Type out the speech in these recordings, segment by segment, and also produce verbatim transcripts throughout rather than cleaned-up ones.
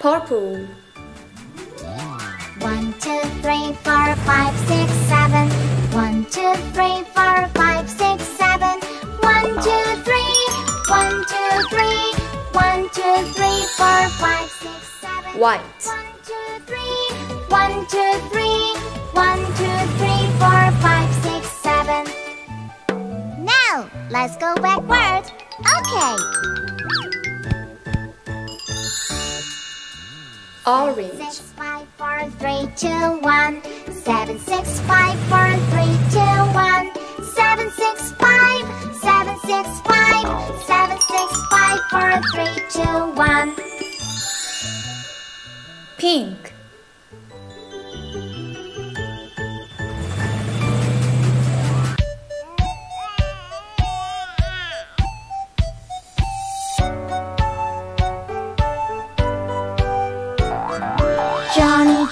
purple. One, two, three, four, five, six, seven. One, two, three, four, five, six, seven. One, two, three. One, two, three. One, two, three, four, five, six, seven. White. One, two, three. One, two, three. One, two, three, four, five, six, seven. Now let's go backward. Okay. Orange. Six, five, four, three, two, one. Seven, six, five, four, three, two, one. Seven, six, five. Seven, six, five. Seven, six, five, four, three, two, one. Pink. Johnny,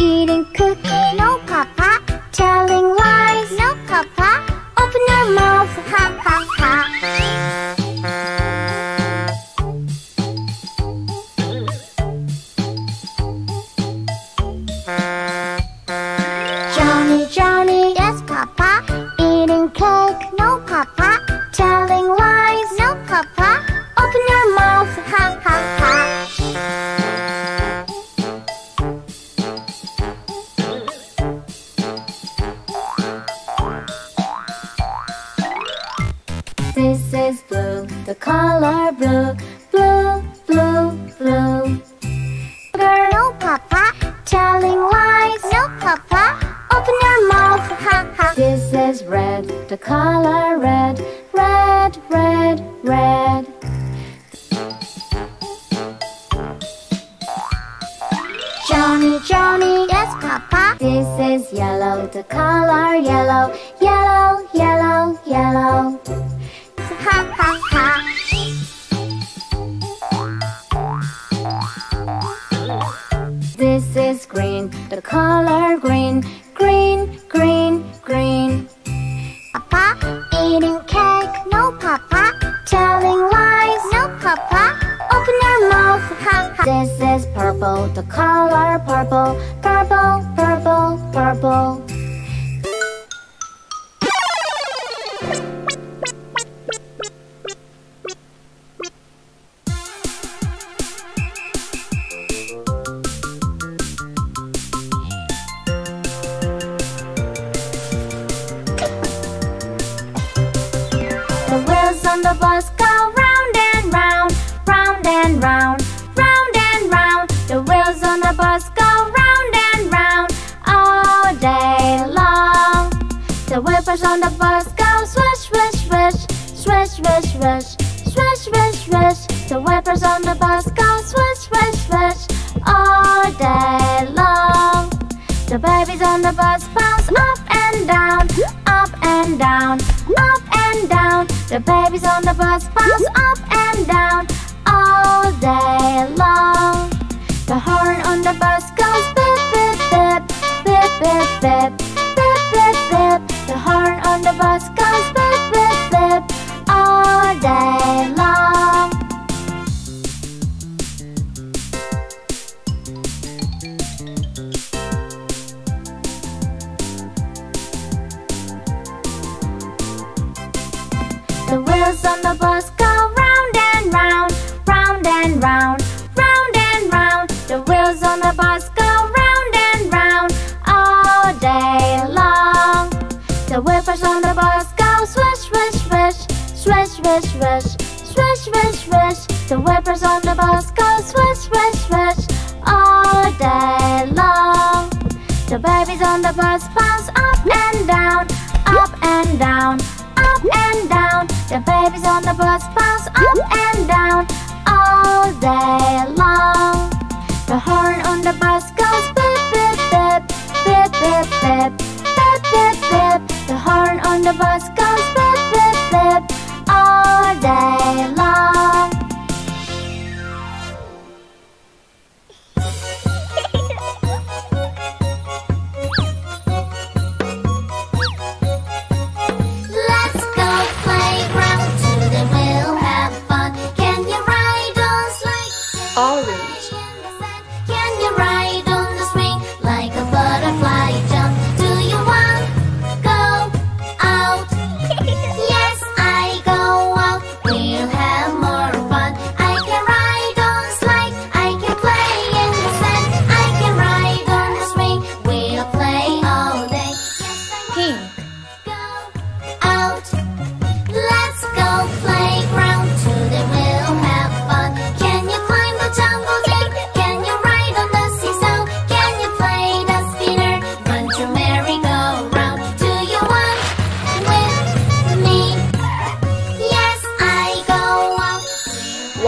Eating cookie. No, Papa. Telling lies. No, Papa. Open your mouth. Ha, ha, ha. The horn on the bus goes blip, blip, blip.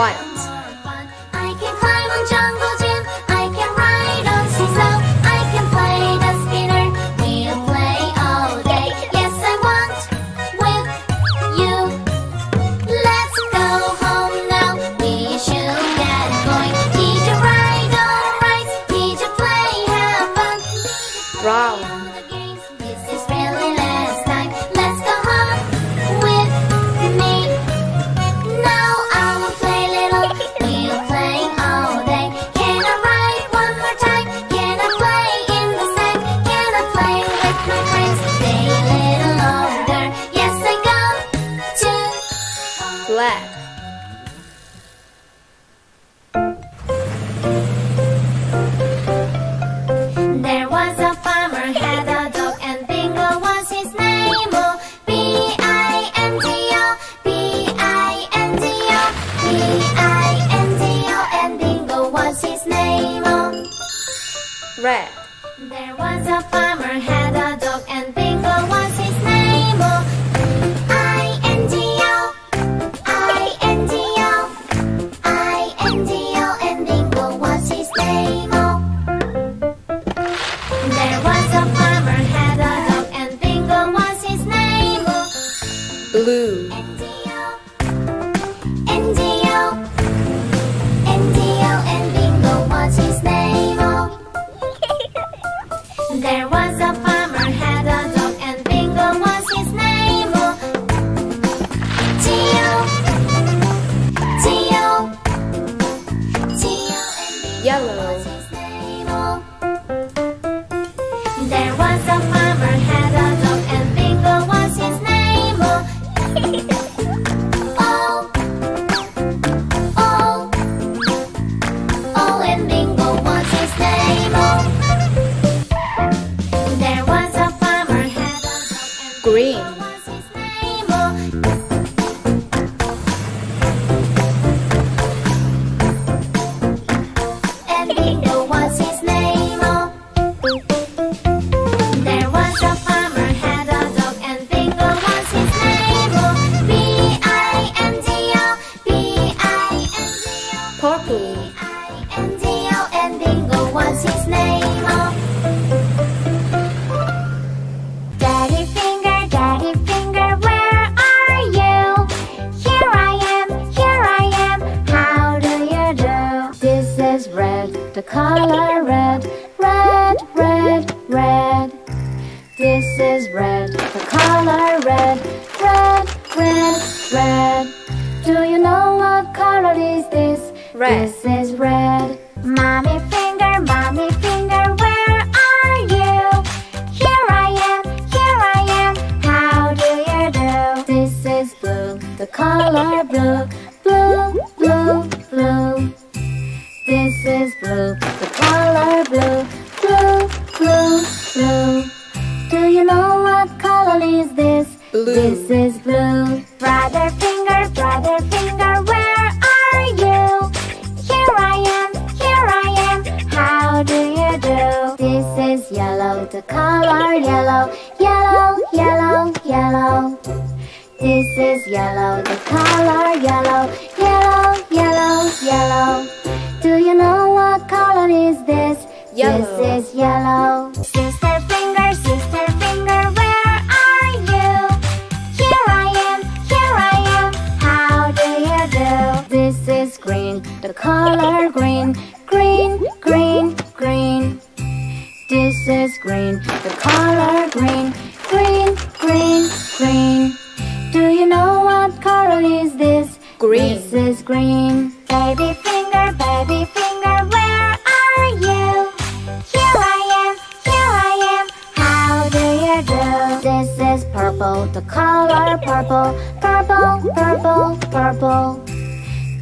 wilds. I can climb on jungle gym, I can ride on seesaw, I can play the spinner, we'll play all day. Yes, I want with you. Let's go home now, we should get going. Teacher ride or rise, teacher play, have fun. Wow. Red. There was a farmer had a dog and Bingo was his name. Oh, I N G O, I N G O, I N G O, and Bingo was his name. Oh, there was a farmer had a dog and Bingo was his name. Oh, blue. N G O, N G O, N G O, and Bingo was his name. Oh. There was a farmer had a dog and Bingo was his name. Oh, Tio, Tio, Tio, and Yellow was his name. Oh, there was a farmer had a dog and Bingo was his name. Oh, oh, oh, oh, and Bingo was his name. Oh. Green. The color red, red, red, red. This is red. The color red, red, red, red. Do you know what color is this? Red. This is red. Mommy finger, mommy finger, where are you? Here I am, here I am. How do you do? This is blue. The color blue, blue, blue, blue. This is blue, the color blue, blue, blue, blue. Do you know what color is this? Blue. This is blue. Brother finger, brother finger, where are you? Here I am, here I am, how do you do? This is yellow, the color yellow, yellow, yellow, yellow. This is yellow, the color yellow, yellow, yellow, yellow. Do you know what color is this? Yellow. This is yellow. Sister finger, sister finger, where are you? Here I am, here I am, how do you do? This is green, the color green, green, green, green. This is green, the color green, green, green, green. Do you know what color is this? Green. This is green. Baby finger, baby finger, where are you? Here I am, here I am, how do you do? This is purple, the color purple, purple, purple, purple.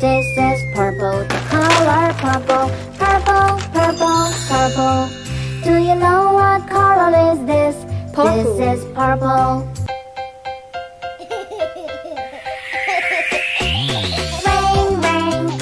This is purple, the color purple, purple, purple, purple. Do you know what color is this? Purple. This is purple. Rain,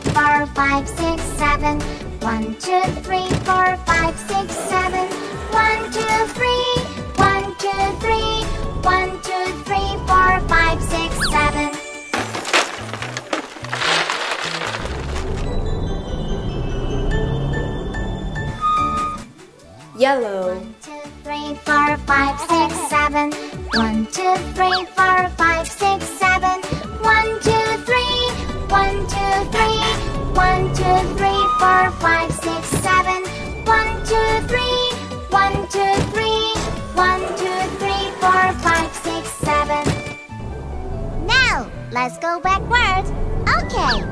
three, four, five, six, seven. One, two, three, four, five, six, seven. One, two, three. One, two, three. One, two, three, four, five, six, seven. Yellow. One, two, three, four, five, six, seven. One, two, three, four, five, six, seven. One, two, three. One, two, three. One, two, three, four, five, six, seven. One, two, three. One, two, three. One, two, three, four, five, six, seven. Now, let's go backwards. Okay.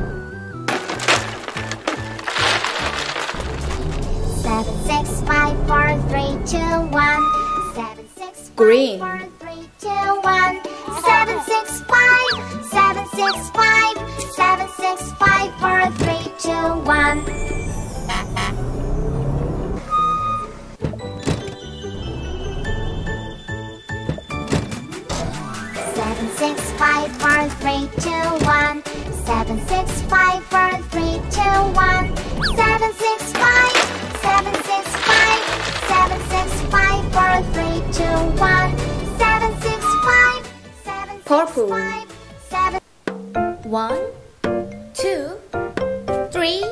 Seven, six, five, four, three, two, one. Seven, six, green. Five, four, three, two, one. Seven, six, five. Seven, six, five. Seven, six, five, four, three, two, one. Seven, six, five, four, three, two, one. Seven, six, five, four, three, two, one. Seven, six, five. Seven, six, five. Seven, six, five, four, three, two, one. Seven, six, five. Seven, purple. Six, five, seven. One, two, three.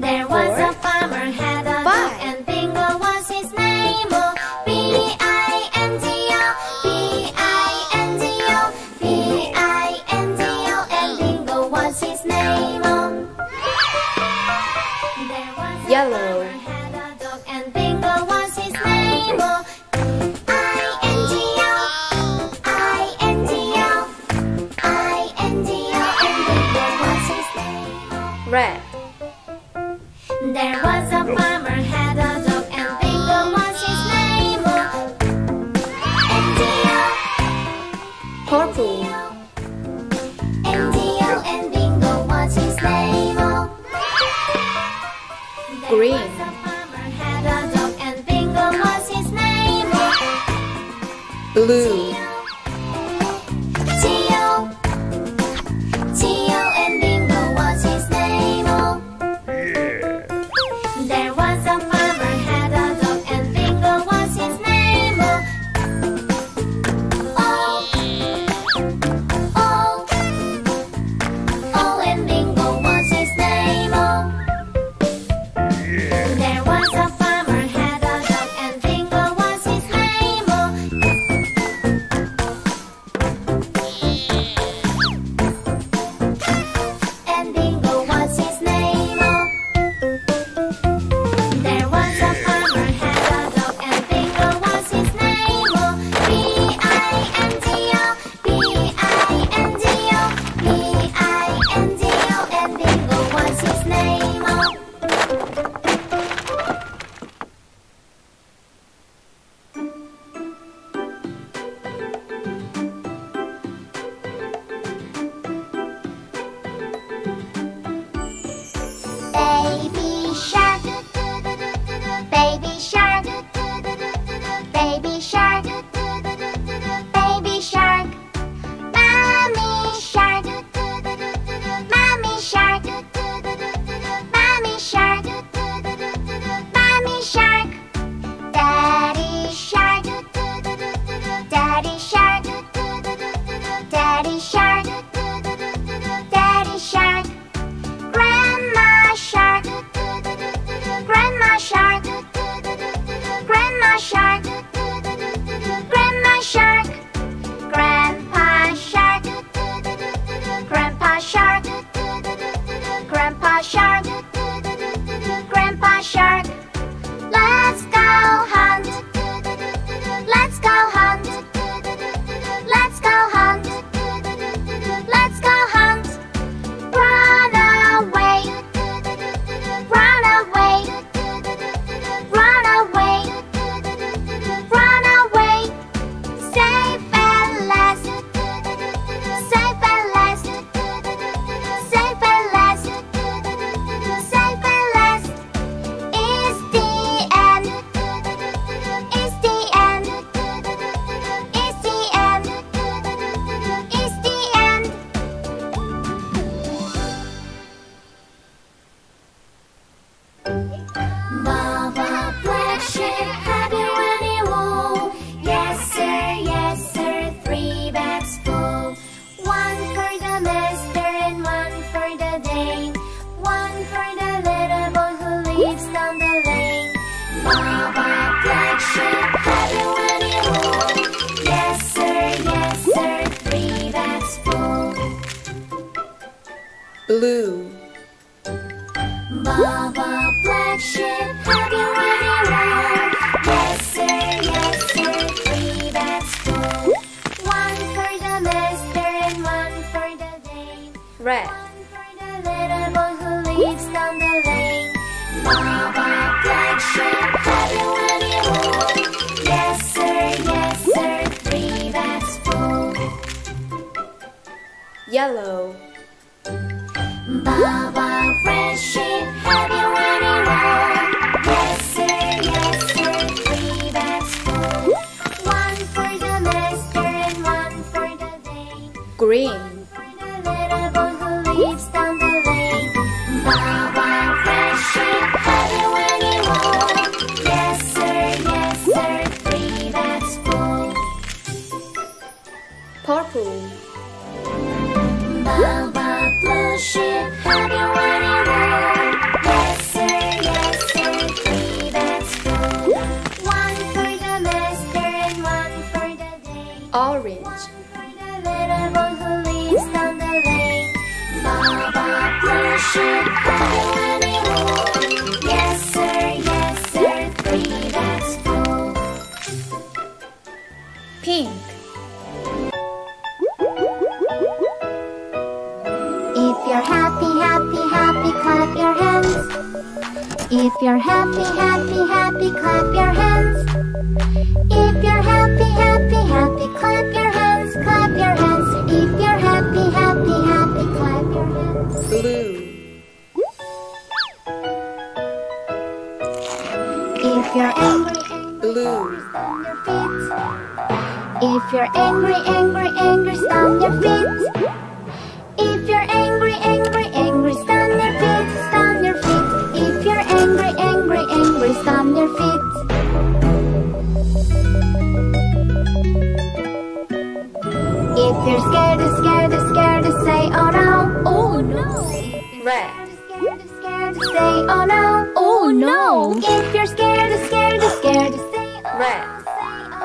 There four, was a farmer had a dog, and Bingo was his name. Oh, B I N D O, B I N D O, B I N D O, and Bingo was his name. Oh, there was a yellow. Red. There was a farmer had a dog, and Bingo was his name. N D O. Purple. N D O and Bingo was his name. Green. There was a farmer had a dog, and Bingo was his name. Blue. blue. Baba Black Sheep, have you any love? Yes sir, yes sir, three bags full. One for the master and one for the dame. Red. One for the little boy who lives down the lane. Baba Black Sheep, have you any love? Yes sir, yes sir, three bags full. Yellow. Baba Red Sheep, have you any love? Yes sir, yes sir, three bags full. One for the master and one for the dame. Green. One for the little boy who lives down the lane. Baba Red Sheep, have you any love? Yes sir, yes sir, three bags full. Purple. Baba Blue Sheep, have you any love? Yes sir, yes sir, three bags full. One for the master and one for the dame. Orange. One for the little boy who lives down the lane. Baba Blue Sheep, have you any love? Yes sir, yes sir, three bags full. Pink. Clap your hands. If you're happy, happy, happy, clap your hands. If you're happy, happy, happy, clap your hands, clap your hands. If you're happy, happy, happy, clap your hands. Blue. If you're angry, blue, stomp your feet. If you're angry, angry, angry, stomp your feet. If you're angry, angry, angry, stomp your feet, stomp your feet. If you're angry, angry, angry, stomp your feet. If you're scared, scared, scared, say oh no, oh no. Red. Scared, scared, say oh no, oh no. If you're scared, scared, scared, say red.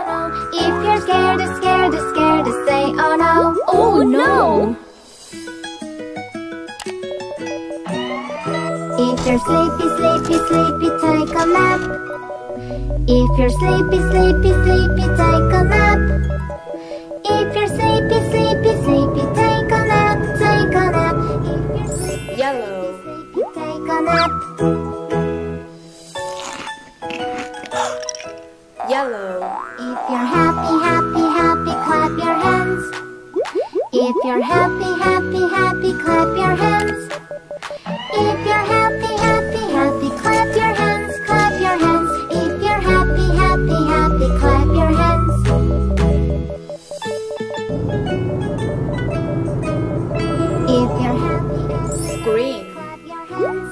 Oh no. If you're scared, scared, scared, say oh no, oh no. If you're sleepy, sleepy, sleepy, take a nap. If you're sleepy, sleepy, sleepy, take a nap. If you're sleepy, sleepy, sleepy, take a nap, take a nap. If you're sleepy, yellow, sleepy, sleepy, take a nap. Yellow. If you're happy, happy, happy, clap your hands. If you're happy, happy, happy, clap your hands. If you're happy, happy, happy, clap your hands, clap your hands. If you're happy, happy, happy, clap your hands. If you're happy, scream, clap your hands.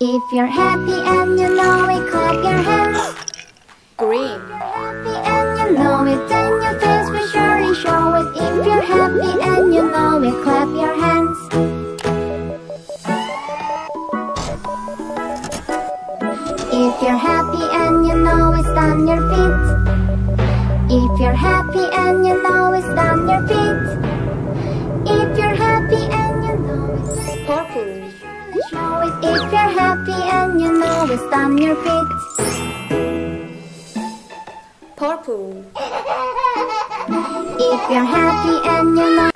If you're happy and you know it, clap your hands. Scream. If you're happy and you know it, then your face will surely show it. If you're happy and you know it, clap your hands. If you're happy and you know it, stomp your feet. If you're happy and you know it, stomp your feet. If you're happy and you know it, purple, surely show it. If you're happy and you know it, stomp your feet. Purple. If you're happy and you know.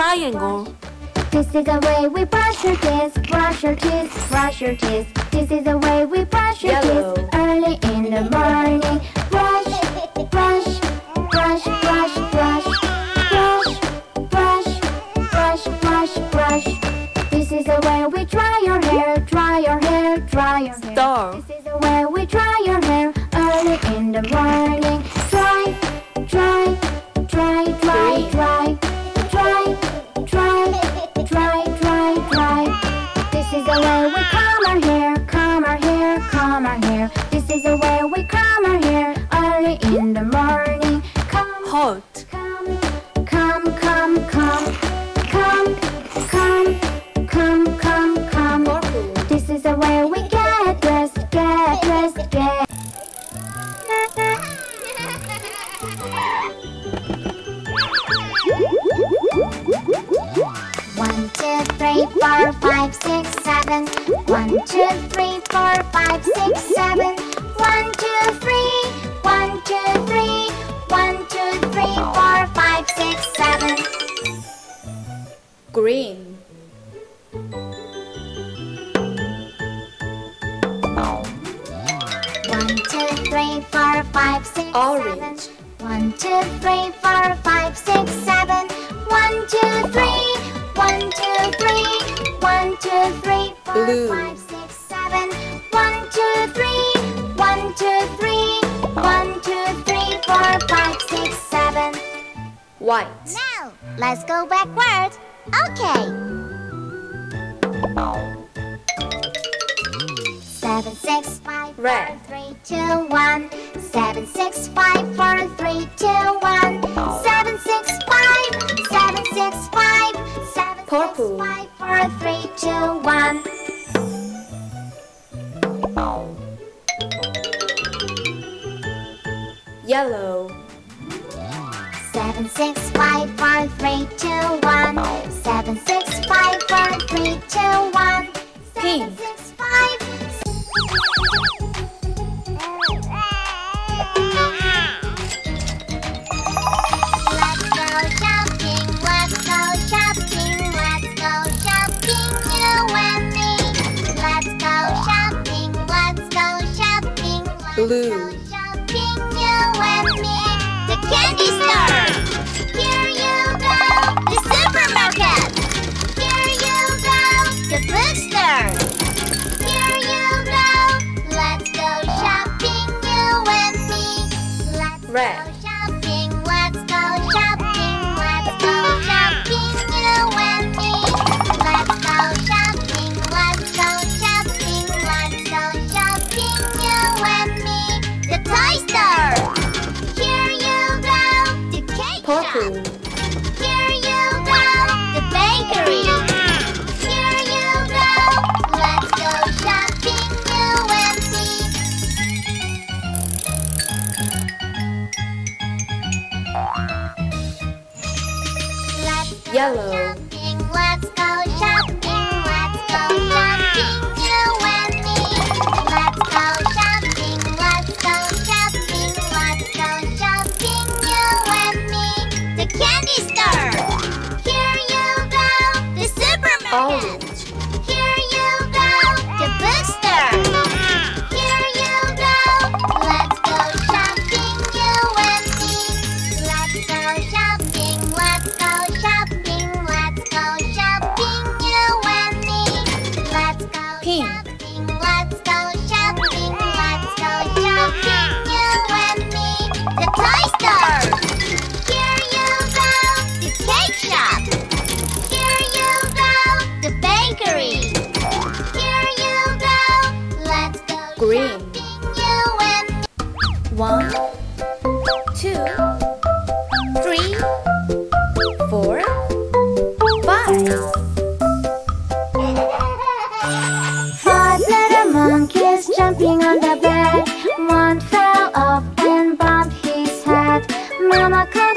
Triangle. This is the way we brush our teeth, brush our teeth, brush our teeth. This is the way we brush our Yellow. teeth early in the morning. Brush, brush, brush, brush, brush, brush, brush, brush, brush, brush. This is the way we dry your hair, dry your hair, dry your hair. Star. This is the way we dry your hair early in the morning. Dry, dry, dry, dry, dry, dry, dry. Dry, dry, dry. This is the way we comb our hair, comb our hair, comb our hair. This is the way we comb our hair early in the morning. Comb, hot. Comb, comb, comb, comb, comb, comb, comb, comb, comb. This is the way we get dressed, get dressed, get. one, two, three, four, five, six, seven. one, two, three, four, five, six, seven. one, two, three. one, two, three. one, two, three, four, five, six, seven. Green. one, two, three, four, five, six, Orange. seven. one, two, three, four, five, six, seven. one, two, three. one, two, three. one, two, three, four, Blue. five, six, seven. one, two, three. one, two, three. one, two, three, four, five, six, seven. White. Now, let's go backward. Okay. seven, six, five, Red. four, three, two, one. seven, six, five, four, three, two, one. seven, six, five. seven, six, five. Purple. five, four, three, two, one. Yellow. seven, six, five, four, three, two, one. seven, six, five, four, three, two, one. Pink. Blue. Let's go shopping, you and me. The candy store. Here you go. The supermarket. Here you go. The bookstore. Here you go. Let's go shopping, you and me. Let's Red. go shopping. Let's go shopping. Let's go shopping, you and me. Let's go shopping. Let's go shopping. Let's go shopping, you and me. The toy store. Here you go. The cake shop. Here you go. The bakery. Here you go. Let's go shopping, you and me. Let's go Yellow. shopping. Let's go shopping. Let's go shopping, you and me. Let's go shopping. Let's go shopping, let's go shopping, you and me. The candy store. Here you go. The supermarket. Oh. Here you go. The bookstore. Here you go. Let's go shopping, you and me. Let's go shopping, let's go shopping, let's go shopping, you and me. Let's go shopping, let's go shopping, let's go shopping. One, two, three, four, five. Five little monkeys jumping on the bed. One fell off and bumped his head. Mama called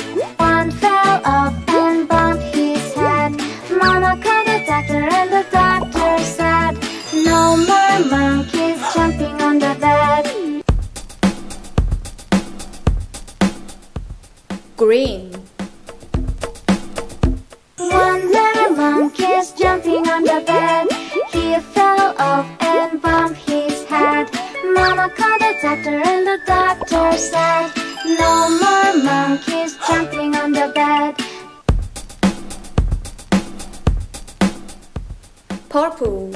One fell off and bumped his head. Mama called the doctor and the doctor said, no more monkeys jumping on the bed. Green. One little monkey is jumping on the bed. He fell off and bumped his head. Mama called the doctor and the doctor said, no more monkeys jumping on the bed. Purple.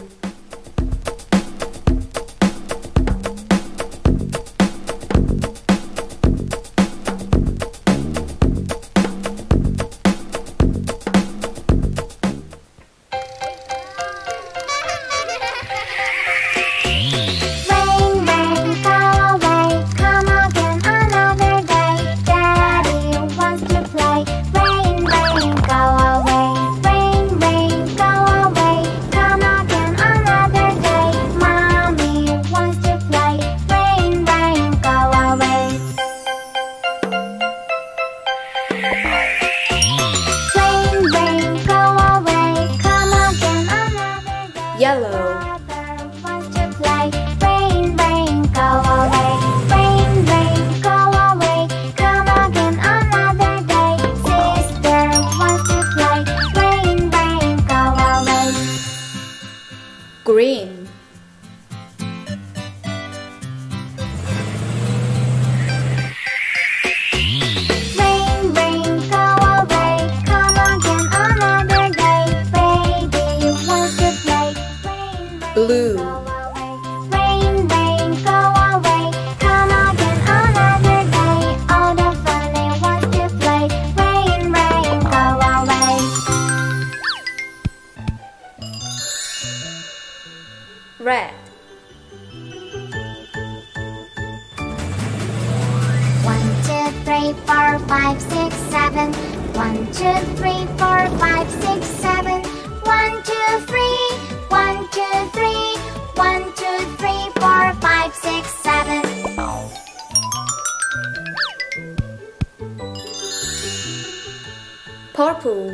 Purple.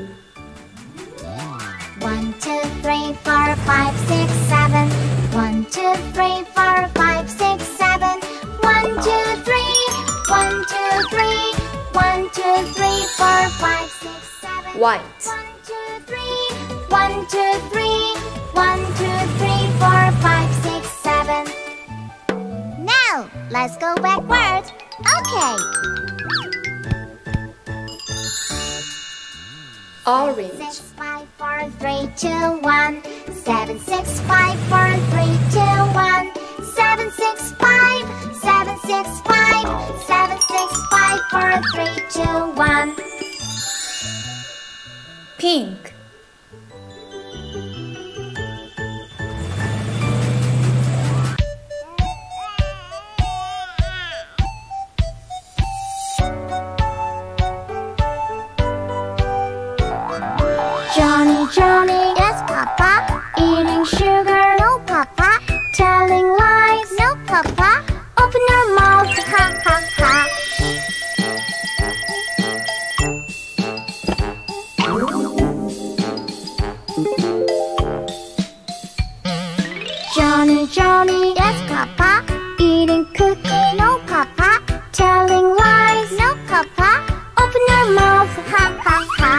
One, two, three, four, five, six, seven. One, two, three, four, five, six, seven. One, two, three. One, two, three. One, two, three, four, five, six, seven. White. One, two, three. One, two, three. One, two, three, four, five, six, seven. Now let's go backward. Okay. Orange. Six, five, four, three, two, one. Seven, six, five, four, three, two, one. Seven, six, five. Seven, six, five. Seven, six, five, four, three, two, one. Pink. Johnny. Yes, Papa. Eating sugar. No, Papa. Telling lies. No, Papa. Open your mouth. Ha, ha, ha. Johnny, Johnny. Yes, Papa. Eating cookie. No, Papa. Telling lies. No, Papa. Open your mouth. Ha, ha, ha.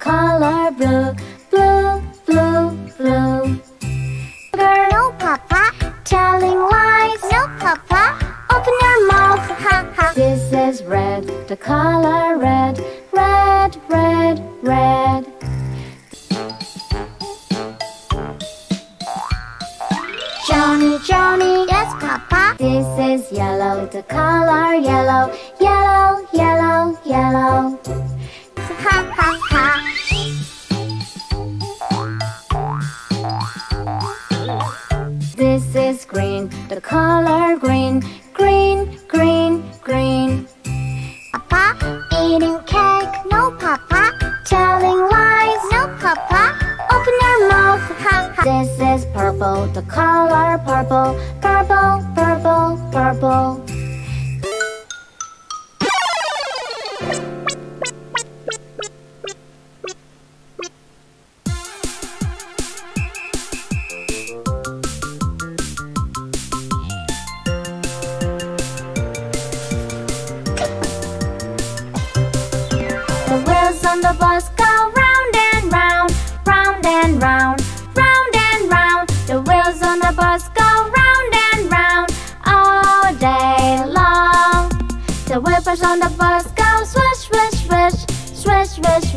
color blue, blue, blue, blue. No, Papa. Telling lies. No, Papa. Open your mouth. Ha ha. This is red, the color red, red, red, red. Johnny, Johnny. Yes, Papa. This is yellow, the color yellow, yellow, yellow, yellow. Ha ha ha. This is green, the color green, green, green, green. Papa, eating cake. No, Papa. Telling lies. No, Papa. Open your mouth. Ha ha. This is purple, the color purple, purple, purple, purple. The bus go round and round, round and round, round and round. The wheels on the bus go round and round all day long. The wheelbarrows on the bus go swish, swish, swish, swish, swish, swish,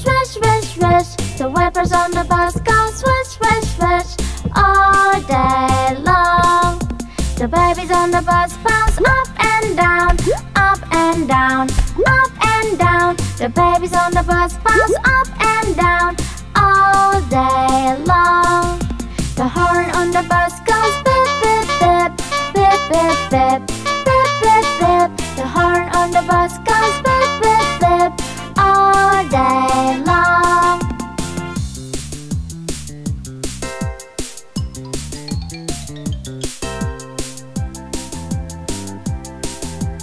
swish, swish, swish. The wheelbarrows on the bus go swish, swish, swish all day long. The babies on the bus bounce up and down, up and down, up and down. The babies on the bus bounce up and down all day long. The horn on the bus goes beep, beep, beep, beep, beep, beep, beep, beep, beep. The horn on the bus goes beep, beep, beep all day long.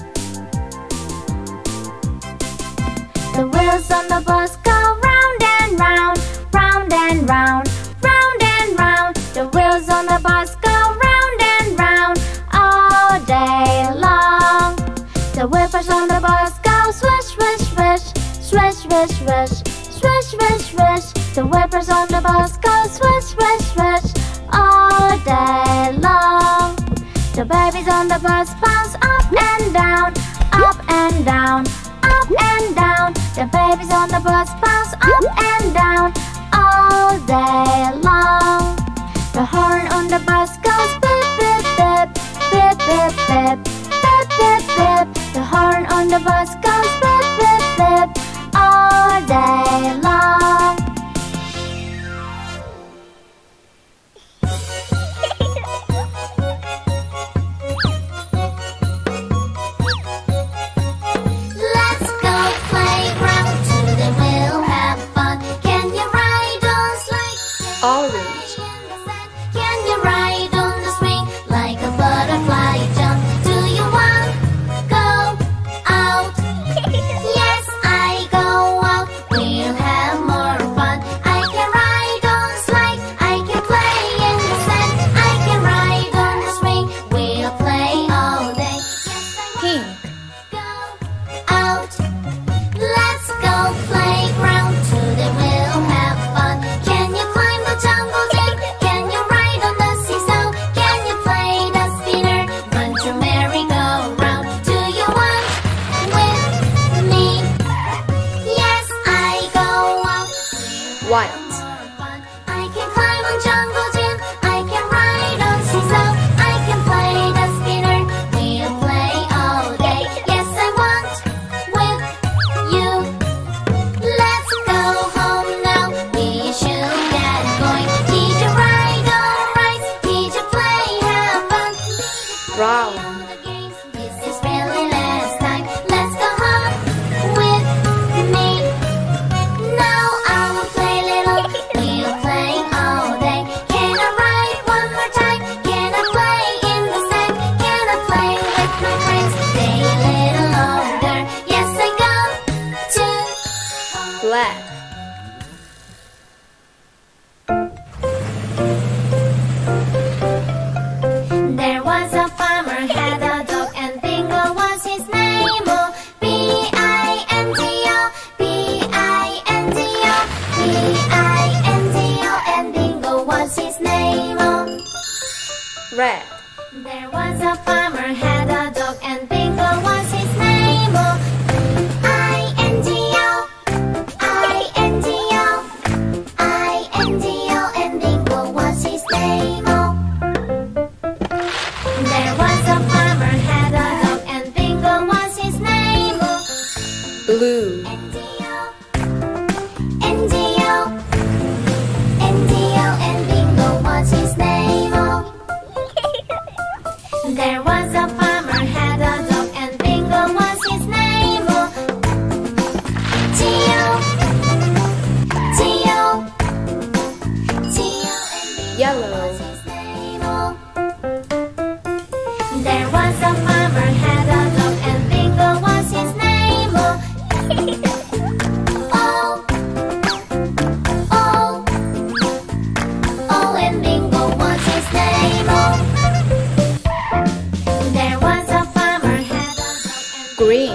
On the bus go round and round, round and round, round and round. The wheels on the bus go round and round all day long. The wheelbarrows on the bus go swish, swish, swish, swish, swish, swish, swish, swish, swish. The wheelbarrows on the bus go swish, swish, swish all day long. The babies on the bus bounce up and down, up and down, up and down. The babies on the bus bounce up and down all day long. The horn on the bus goes beep, beep, beep, beep, beep, beep, beep, beep, beep. The horn on the bus goes beep, beep, beep all day long. Let's go home with me. Now I will play little B I N G O and Bingo was his name. Red. There was a farmer had a dog and Bingo was his name. I N G O, I N G O, I N G O and Bingo was his name. There was a farmer had a dog and Bingo was his name. Blue. There was a farmer had a dog and Bingo was his name. T-O, T-O, T-O and Yellow was his name. There was a farmer had a dog and Bingo was his name. O, O, O and Bingo was his name. Green.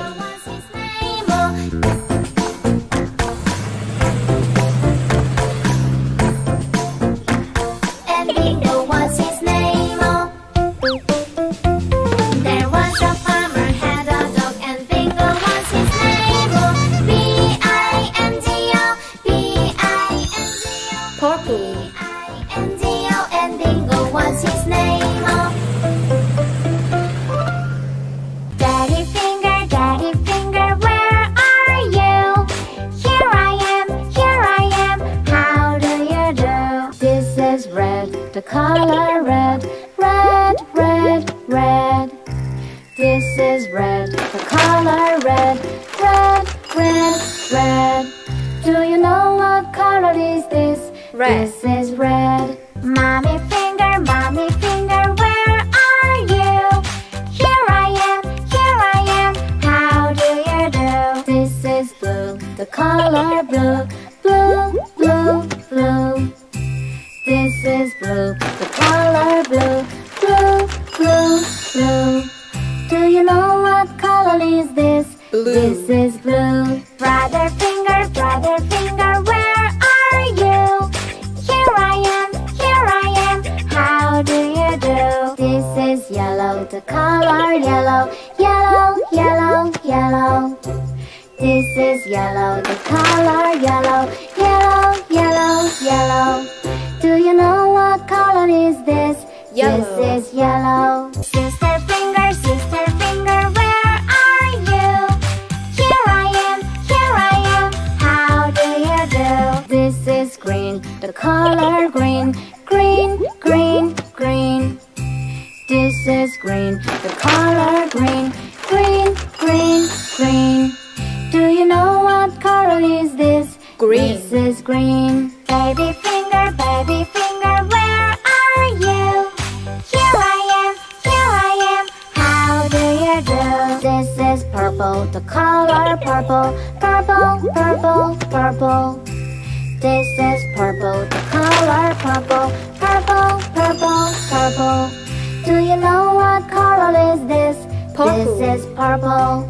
Color red, red, red, red. This is red. The color red, red, red, red. Do you know what color is this? Red. This is red. Mommy finger, mommy finger, where are you? Here I am, here I am. How do you do? This is blue. The color blue, blue, blue, blue. This is blue, the color blue, blue, blue, blue. Do you know what color is this? Blue. This is blue. Brother finger, brother finger, where are you? Here I am, here I am, how do you do? This is yellow, the color yellow, yellow, yellow, yellow. This is yellow, the color yellow, yellow, yellow, yellow. Do you know what color is this? Yellow. This is yellow. Sister finger, sister finger, where are you? Here I am, here I am, how do you do? This is green, the color green, green, green, green. This is green, the color green, green, green, green. Do you know what color is this? Green. This is green. Baby finger, baby finger, where are you? Here I am, here I am, how do you do? This is purple, the color purple, purple, purple, purple. This is purple, the color purple, purple, purple, purple. Do you know what color is this? Purple. This is purple.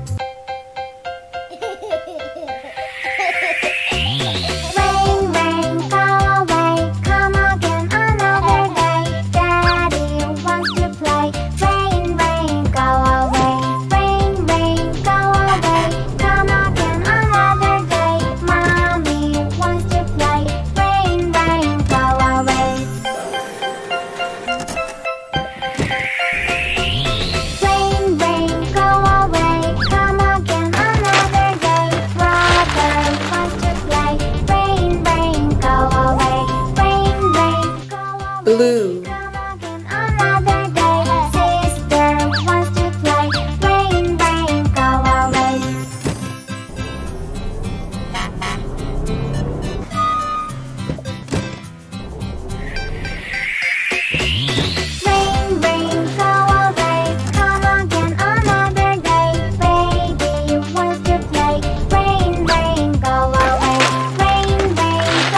Blue. Come again another day. Sister wants to play. Rain, rain, go away. Rain, rain, go away. Come again another day. Baby wants to play. Rain, rain, go away. Rain, rain, go away. Come again another day.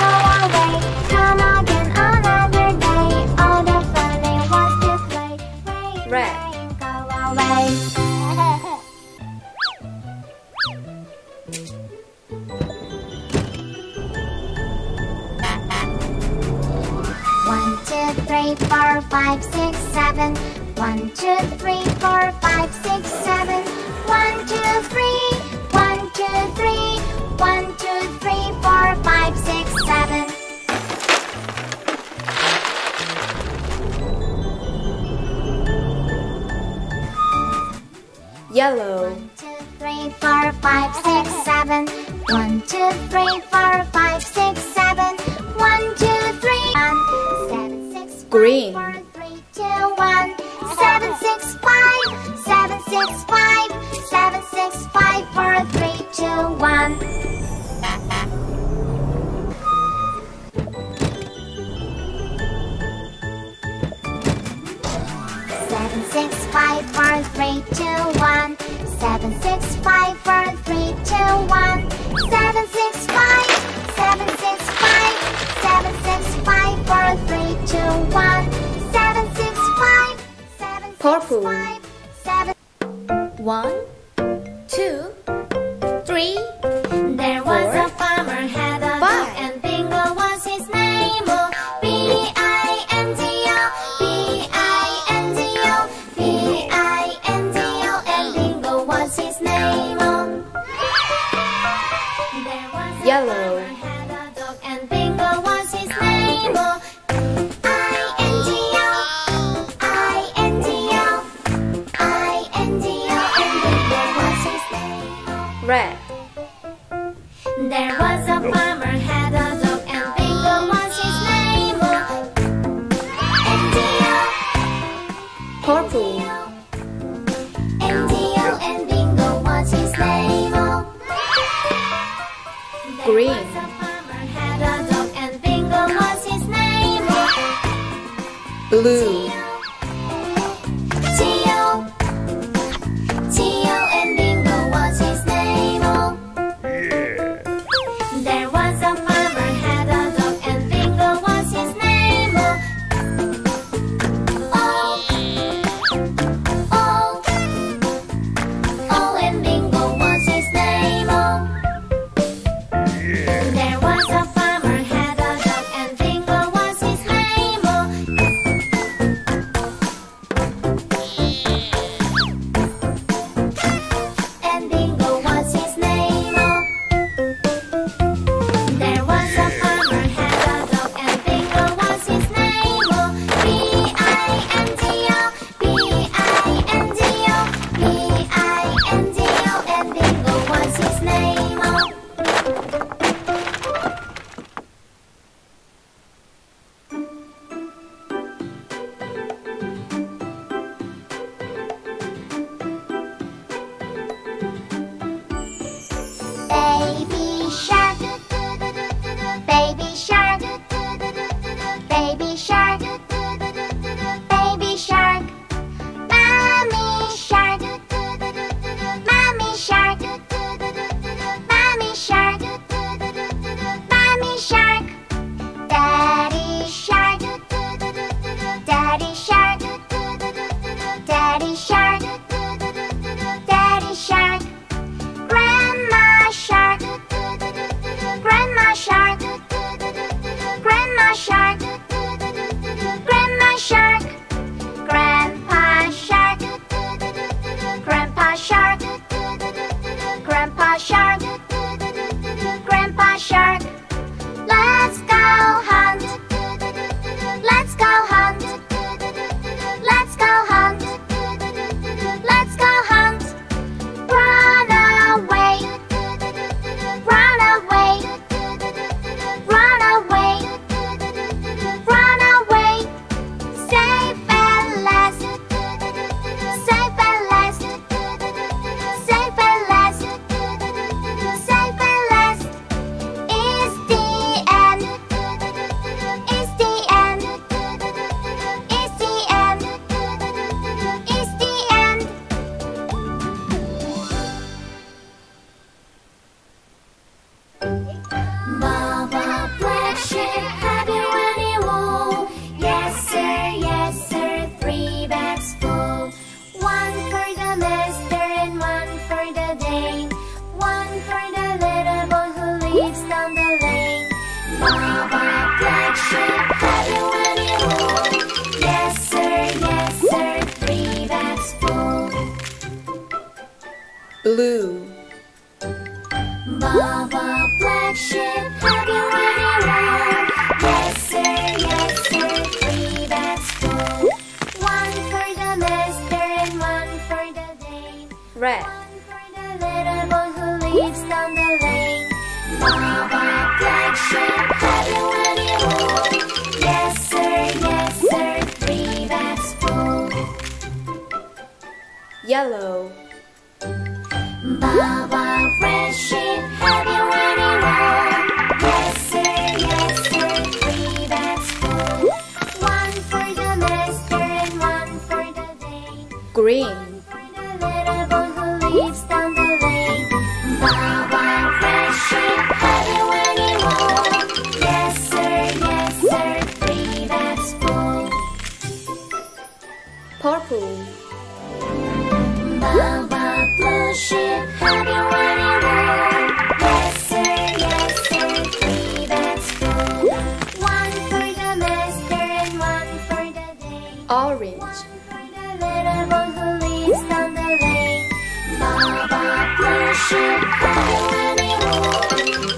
one, two, three, four, five, six, seven. one, two, three, four, five, six, seven. one, two, three. one, two, three. one, two, three, four, five, six, seven. Yellow. one, two, three, four, five, six, seven. one, two, three, four, five, six, seven. one, two, three, one, seven, six, Green. four, three, two, one. seven, six, five. seven, six, five. seven, six, five, four, three, two, one. seven, six, five, four, three, two, one. seven, six, five, four, three, two, one. seven, six, five. seven, six, five. seven, six, five, four, three, two, one. seven, six, five. seven, six, five. Purple. seven. one, two, three. There four, was a farmer had a dog, and Bingo was his name. Oh, B I N G O, B I N G O, B I N G O, and Bingo was his name. Oh, there was a Yellow. Farmer had a dog, and Bingo was his name. Oh, Red. There was a farmer had a dog, and Bingo was his name. N D O. Purple. N D O, and Bingo was his name. Green. There was a farmer had a dog, and Bingo was his name. Blue. Let's go hunt. blue. Baba Black Sheep, have you any wool? Yes sir, yes sir, three bags full. One for the master and one for the dame. Red. One for the little boy who lives down the lane. Baba Black Sheep, have you any wool? Yes sir, yes sir, three bags full. Yellow. Baba Red Sheep, have you any wool? Yes sir, yes sir, three bags full. One for the master and one for the dame. Green. One for the little boy who lives down the lane. Baba Red Sheep, have you any wool? Yes sir, yes sir, three bags full. Purple. Baba Blue Sheep, have you any wool? Yes sir, yes sir, three bags full. One for the master and one for the dame. Orange. One for the little boy who lives down the lane. Baba Blue Sheep, have you any wool?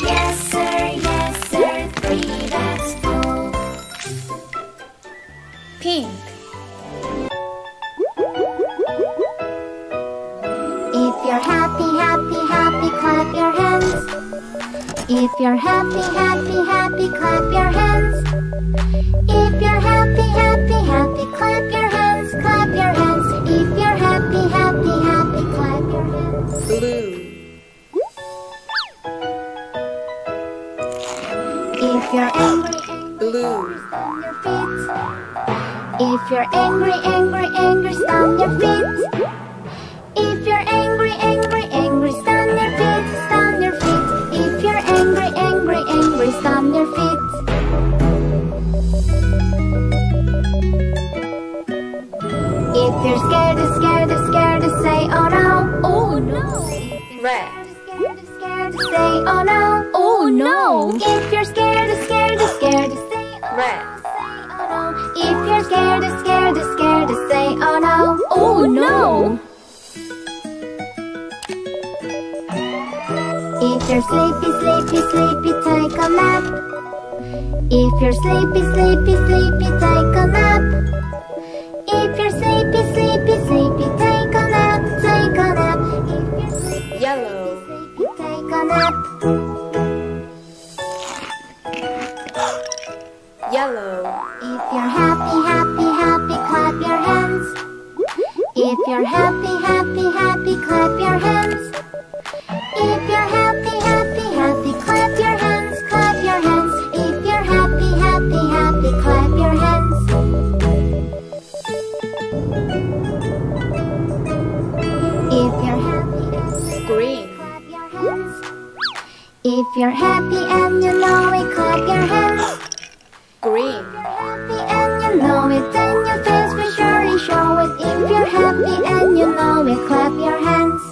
Yes sir, yes sir, three bags full. Pink. If you're happy, happy, happy, clap your hands. If you're happy, happy, happy, clap your hands, clap your hands. If you're happy, happy, happy, clap your hands. Blue. If you're angry, angry, blue, stomp your feet. If you're angry, angry, angry, stomp your feet. If you're angry, angry, angry, stomp your feet, stomp your feet. Angry, angry, angry, stomp your feet. If you're scared, scared, scared, say oh no, oh no. Red. Scared, scared, say oh no, oh no. If you're scared, scared, scared, say red. Oh no. If you're scared, scared, scared, say oh no, oh no. If you're sleepy, sleepy, sleepy, take a nap. If you're sleepy, sleepy, sleepy, take a nap. If you're sleepy, sleepy, sleepy, take a nap, take a nap. If you're sleepy, yellow, sleepy, sleepy, take a nap. Yellow. If you're happy, happy, happy, clap your hands. If you're happy, happy, happy, clap your hands. If you're happy, happy, happy, clap your hands, clap your hands. If you're happy, happy, happy, clap your hands. If you're happy and green, clap your hands. If you're happy and you know it, clap your hands. Green. If you're happy and you know it, then your face will surely show it. If you're happy and you know it, clap your hands.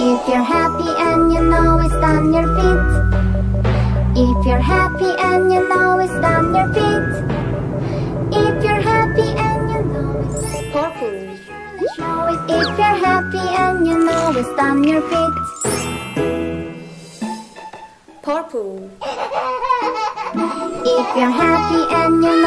If you're happy and you know it, stomp your feet. If you're happy and you know it, stomp your feet. If you're happy and you know it, purple. If you're happy and you know it, stomp your feet. Purple. If you're happy and you know.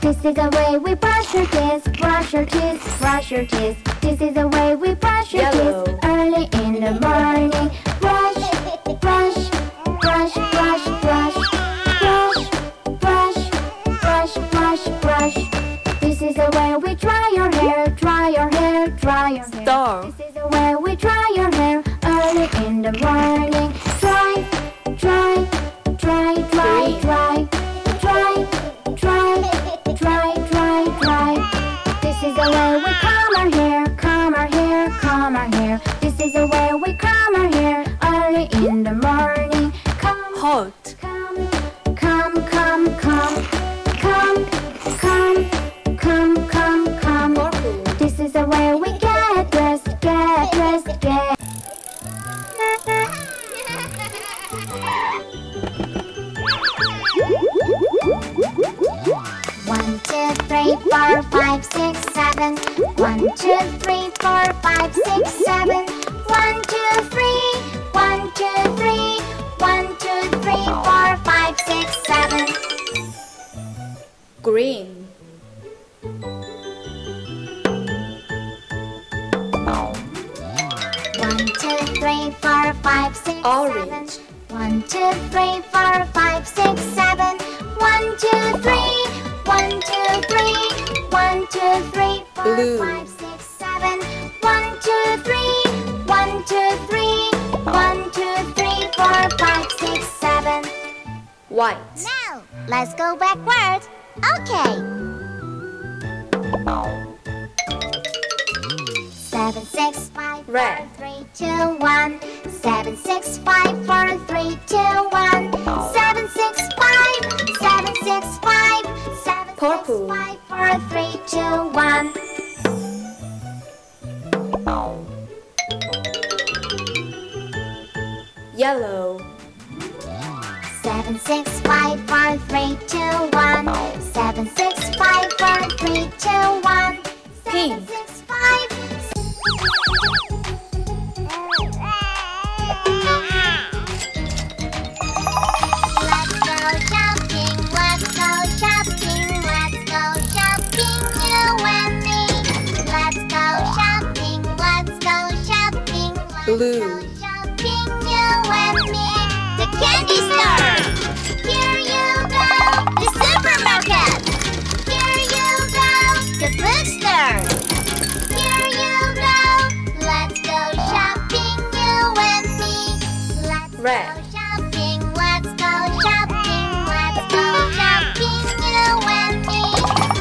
This This is the way we brush our teeth, brush our teeth, brush our teeth. This is the way we brush our teeth early in the morning. Brush, brush, brush, brush, brush, brush, brush, brush, brush, brush. This is the way we dry your hair, dry your hair, dry your hair. Star. This is the way we dry your hair early in the morning. Dry, dry, dry, dry, dry, dry, dry. Dry, dry, dry. This is the way we comb our hair, comb our hair, comb our hair. This is the way we comb our hair early in the morning. Comb, hot. Comb, comb, comb, comb, comb, comb, comb, comb, comb. This is the way we get dressed, get dressed, get. one, two, three, four, five, six, seven. one, two, three, four, five, six, seven. one, two, three. one, two, three. one, two, three, four, five, six, seven. Green. one, two, three, four, five, six, orange. seven. one, two, three, four, five, six, seven. one, two, three. one, two, three, one, two, three, four, blue. five, six, seven. one, two, three, one, two, three, one, two, three, four, five, six, seven. White. Now, let's go backward. Okay. seven, six, five, red. four, three, two, one. seven, six, five, four, three, two, one. seven, six, five, seven, six, five. Purple. five, four, three, two, one. Yellow. seven, six, five, four, three, two, one. seven, six, five, four, three, two, one. Pink. seven, six, five. Blue. Let's go shopping, you and me. The candy store. Here you go. The supermarket. Here you go. The bookstore. Here you go. Let's go shopping, you and me. Let's Red. Go shopping. Let's go shopping. Let's go shopping, you and me.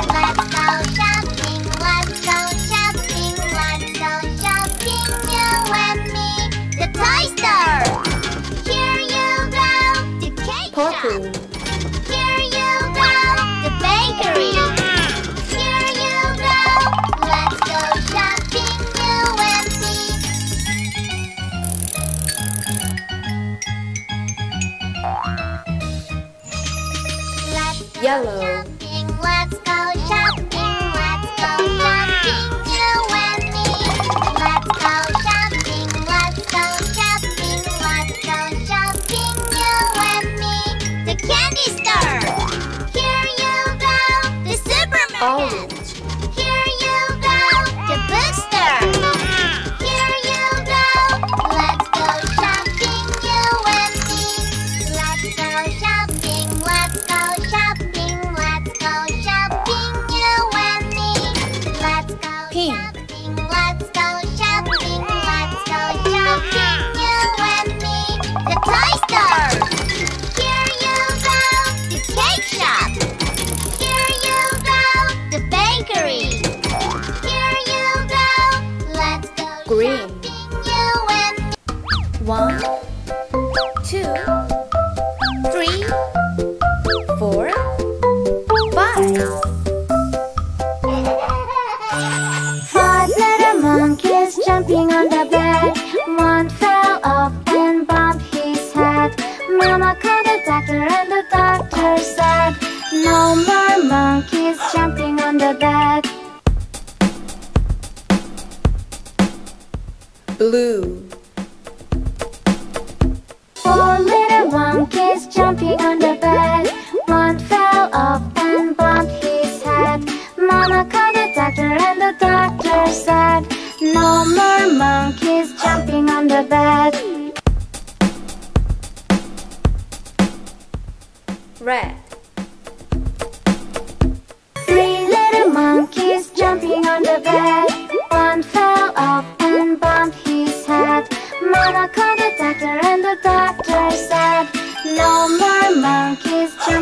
Let's go shopping. Let's go shopping. Let's go shopping, you and me. The toy store! Here you go! The cake Purple. Shop! Here you go! The bakery! Here you go! Let's go shopping, you and me! Let's go Yellow. Shopping! Let's go shopping! Let's go shopping, you and me! Let's go shopping! Let's go shopping, let's go shopping, you and me. The candy store. Here you go. The supermarket. Oh. Here you go. The bookstore. Here you go. Let's go shopping, you and me. Let's go shopping, let's go shopping, let's go shopping, you and me. Let's go Pink. Shopping, let's go shopping, let's go shopping. Shopping, you and me. The toy store. Here you go. The cake shop. Here you go. The bakery. Here you go. Let's go Green. Shopping, you and me. One, two, three, four, five. Five little monkeys jumping on the bed. One fell off and bumped his head. Mama called the doctor and the doctor said, no more monkeys jumping on the bed. Blue. Four little monkeys jumping on the bed. One fell off and bumped his head. no more monkeys jumping on the bed. Red. Three little monkeys jumping on the bed. One fell off and bumped his head. Mama called the doctor and the doctor said, no more monkeys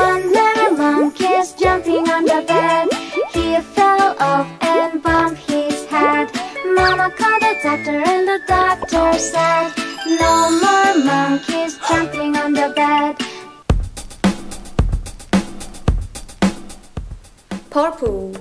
One little monkey is jumping on the bed. He fell off and bumped his head. Mama called the doctor and the doctor said, no more monkeys jumping on the bed. Purple.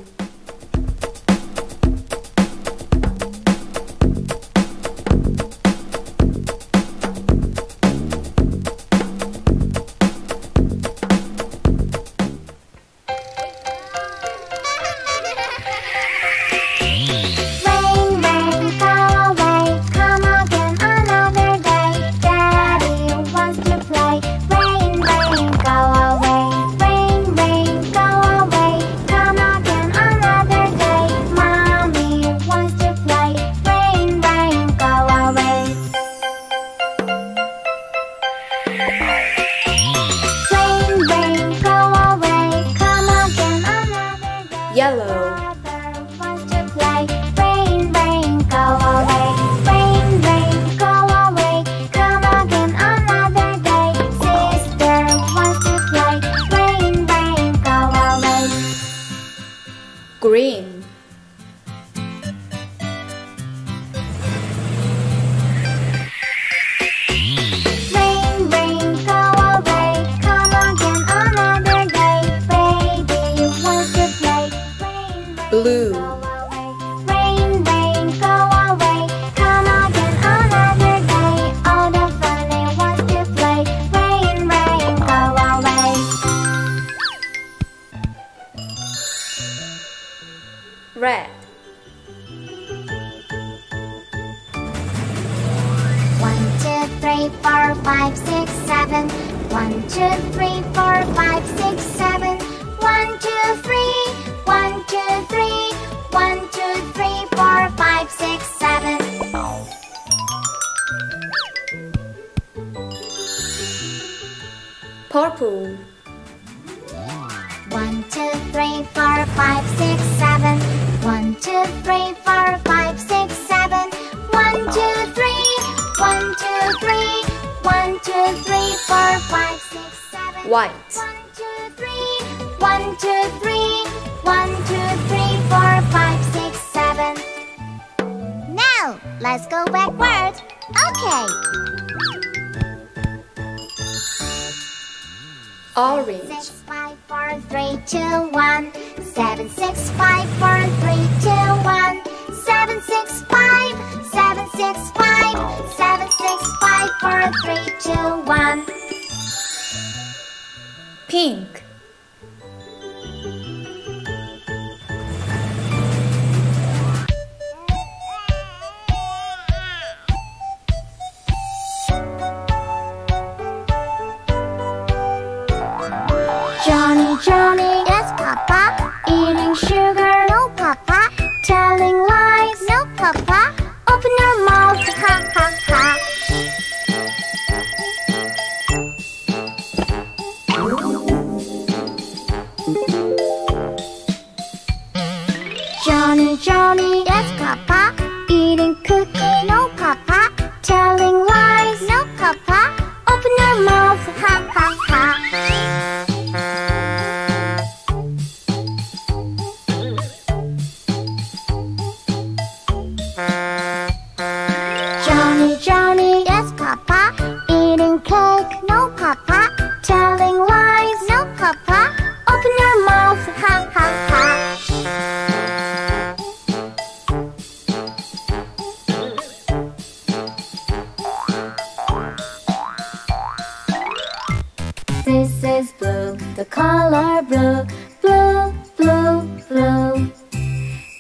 This is blue, the color blue, blue, blue, blue.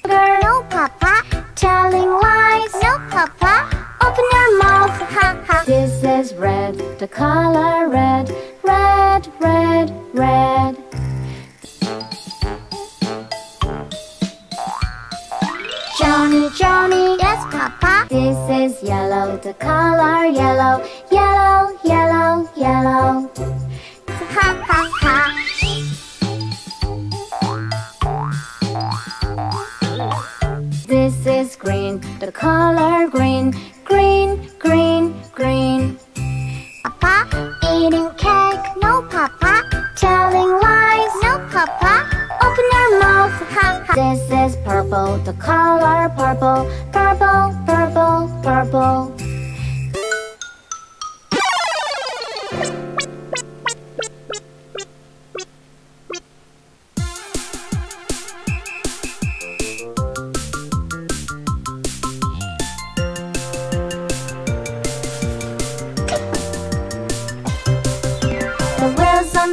Girl, no, Papa. Telling lies, no, Papa. Open your mouth, ha, ha. This is red, the color red, red, red, red. Johnny, Johnny, yes, Papa. This is yellow, the color yellow, yellow, yellow, yellow. Ha, ha, ha. This is green, the color green, green, green, green. Papa, eating cake, no, Papa. Telling lies, no, Papa. Open your mouth, ha, ha. This is purple, the color purple, purple, purple, purple.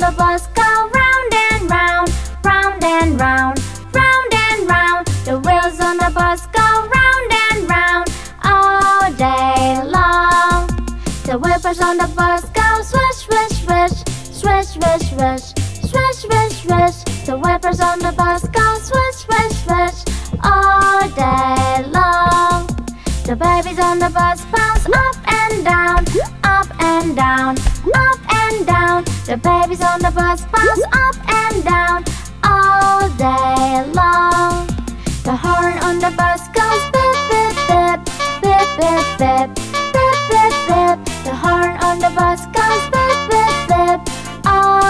The bus go round and round, round and round, round and round. The wheels on the bus go round and round all day long. The whippers on the bus go swish, swish, swish, swish, swish, swish, swish, swish, swish. The whippers on the bus go swish, swish, swish all day long. The babies on the bus bounce up and down, up and down, up and down. The babies on the bus bounce up and down all day long. The horn on the bus goes beep, beep, beep, beep, beep, beep, beep, beep, beep. The horn on the bus goes beep, beep, beep all day long.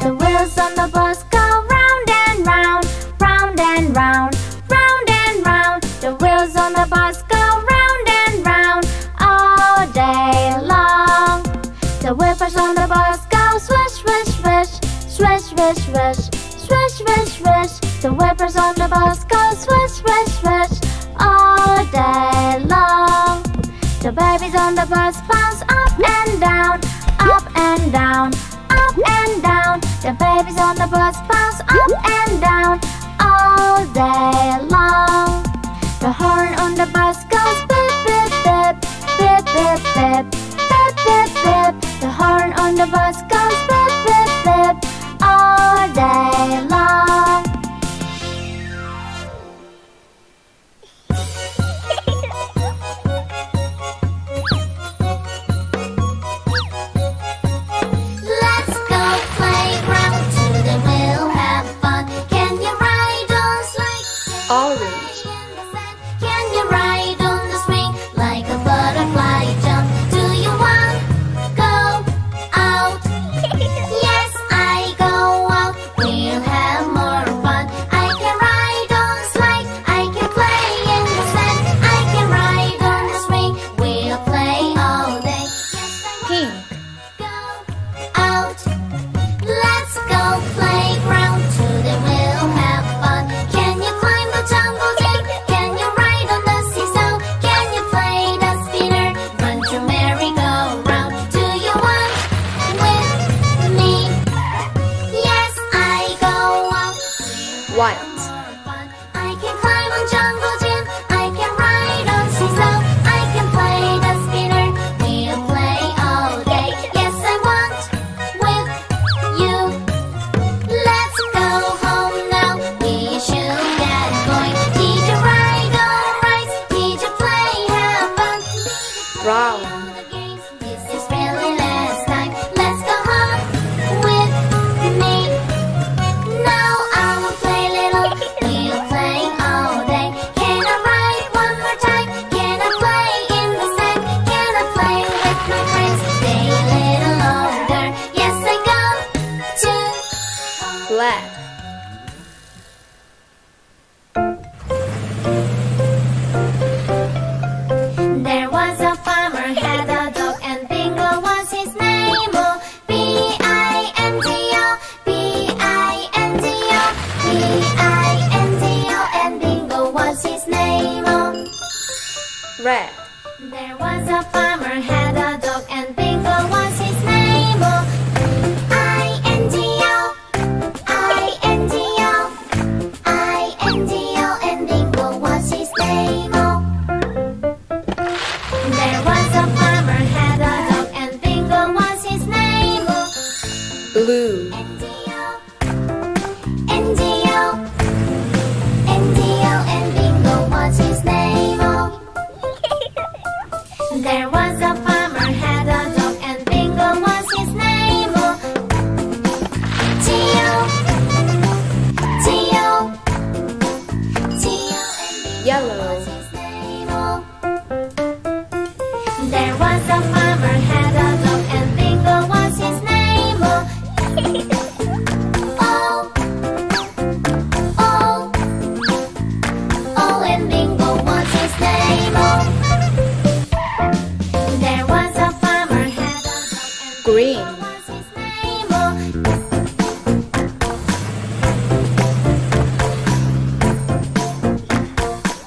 The wheels on the bus go round and round, round and round, round and round. The wheels on the bus go round and round all day long. The whippers on the bus go swish, swish, swish, swish, swish, swish, swish, swish, swish. The whippers on the bus go swish, swish, swish all day long. The babies on the bus bounce up and down, up and down, up and down. The babies on the bus bounce up and down all day long. The horn on the bus goes beep, beep, beep, beep, beep, beep, beep, beep, beep. The horn on the bus goes beep, beep, beep all day long. Be Red. There was a farmer had a dog, and Bingo was his name. Oh, I N G O, I N G O, I N G O, and Bingo was his name. Oh, there was a farmer had a dog, and Bingo was his name. Oh, Blue. There was a farmer had a dog, and Bingo was his name. Oh, Tio, Tio, Tio, and Yellow was his name. Oh, there was a farmer had a dog, and Bingo was his name. Oh, oh, oh, oh, and Bingo was his name. Oh. Green.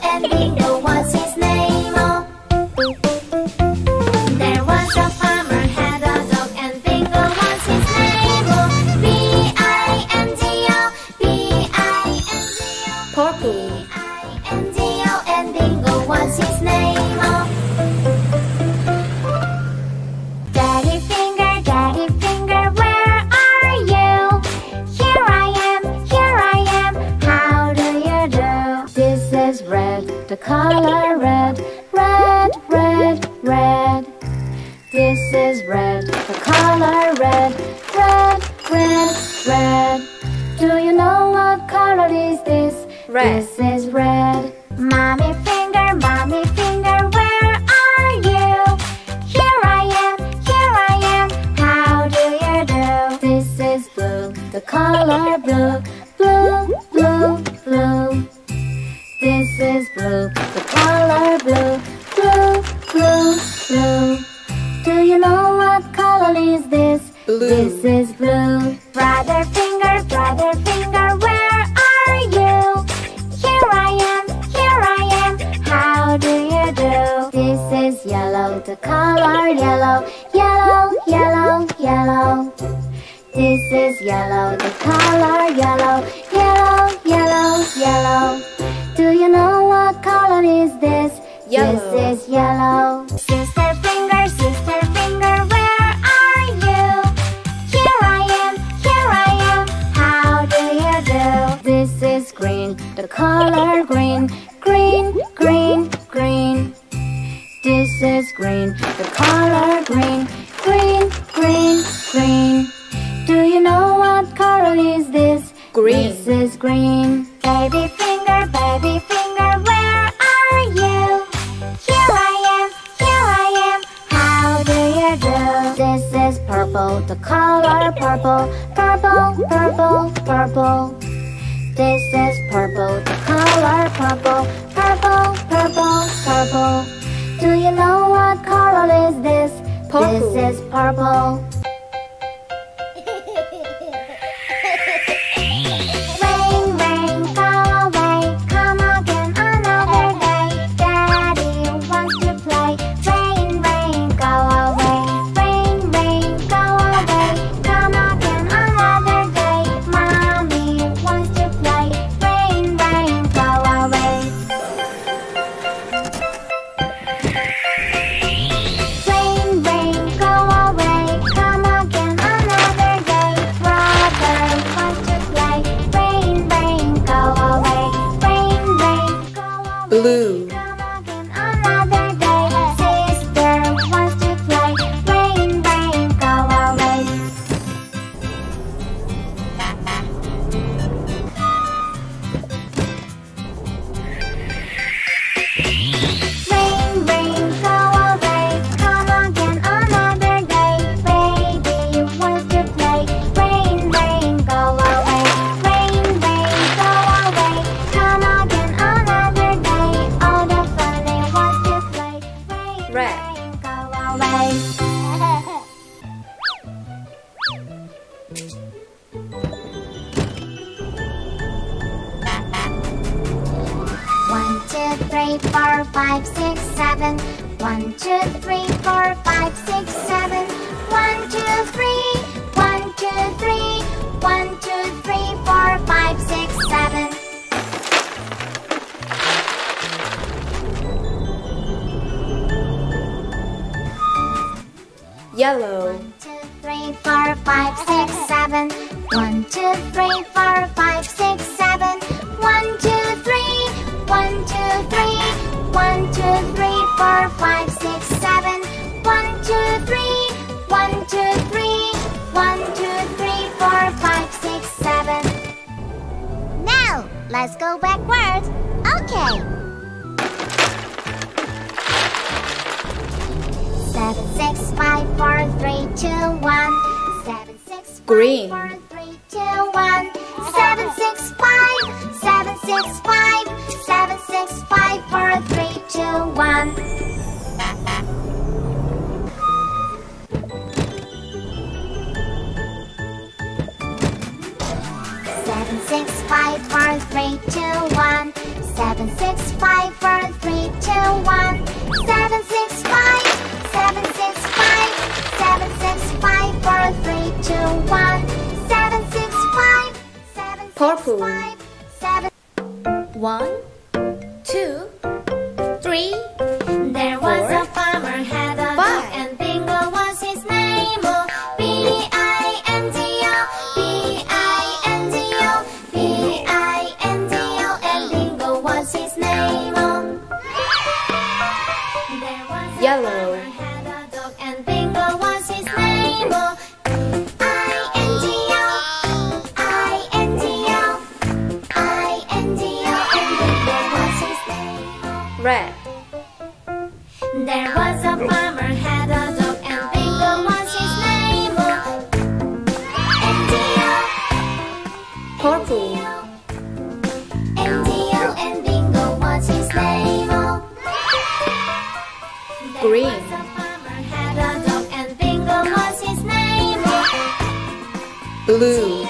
And Bingo was his name. Oh, there was a farmer had a dog, and Bingo was his name. Oh, B I N G O, B I N G O, Purple. B I N G O, and Bingo was his name. Oh. The color red, red, red, red. This is red. The color red, red, red, red. Do you know what color is this? Red. This is red. Mommy finger, mommy finger, where are you? Here I am, here I am. How do you do? This is blue. The color blue, blue, blue, blue. This is blue, the color blue, blue, blue, blue. Do you know what color is this? Blue. This is blue. Brother finger, brother finger, where are you? Here I am, here I am, how do you do? This is yellow, the color yellow, yellow, yellow, yellow. This is yellow, the color yellow, yellow, yellow, yellow. Do you know what color is this? Yellow. This is yellow. Sister finger, sister finger, where are you? Here I am, here I am, how do you do? This is green, the color green, green, green, green. This is green, the color green, green, green, green. Do you know what color is this? Green. This is green. Baby finger, baby finger, where are you? Here I am, here I am, how do you do? This is purple, the color purple, purple, purple, purple. This is purple, the color purple, purple, purple, purple. Do you know what color is this? Purple. This is purple. Rain, rain, go away, go four, five, six, seven. One, two, three, four, five, six, seven. One, two, three. One, two, three. One, two, three, four, five, six, seven. Yellow. One, two, three, four, five, six, seven. One, two, three, four, five, six, seven. One, two, three. One, two, three. One, two, three, four, five, six, seven. One, two, three. One, two, three. One, two, three, four, five, six, seven. Now, let's go backwards. Okay. Seven, six, five, four, three, two, one. Seven, six, green. Five, four, three, two, one. Seven, six, five. Seven, six, five. Seven, six, five, four, three, two, one. Seven, six, five, four, three, two, one. Seven, six, five, four, three, two, one. Seven, six, five. Seven, six, five. Seven, six, five, four, three, two, one. Seven, six, five. Seven, purple. Six, five, seven. One, two, three. There four, was a farmer had a dog, and Bingo was his name. Oh, B I N D O, B I N D O, B I N D O, and Bingo was his name. Oh, there was a yellow. Red. There was a farmer had a dog, and Bingo was his name. N D O. Purple. N D O and Bingo was his name. Green. There was a farmer had a dog, and Bingo was his name. Blue.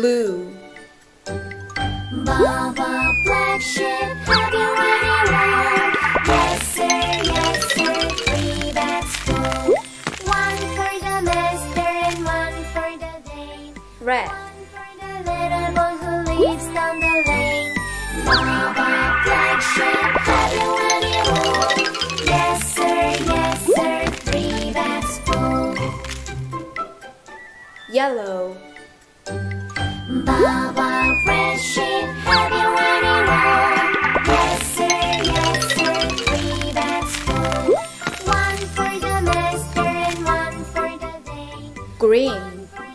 blue. Baba Black Sheep, have you any round? Yes sir, yes sir, three bags full. One for the master and one for the dame. Red. One for the little boy who lives down the lane. Baba Black Sheep, have you any round? Yes sir, yes sir, three bags full. Yellow. Baba Red Sheep, have you any round? Yes sir, yes sir, three bags full. One for the master and one for the dame. Green. One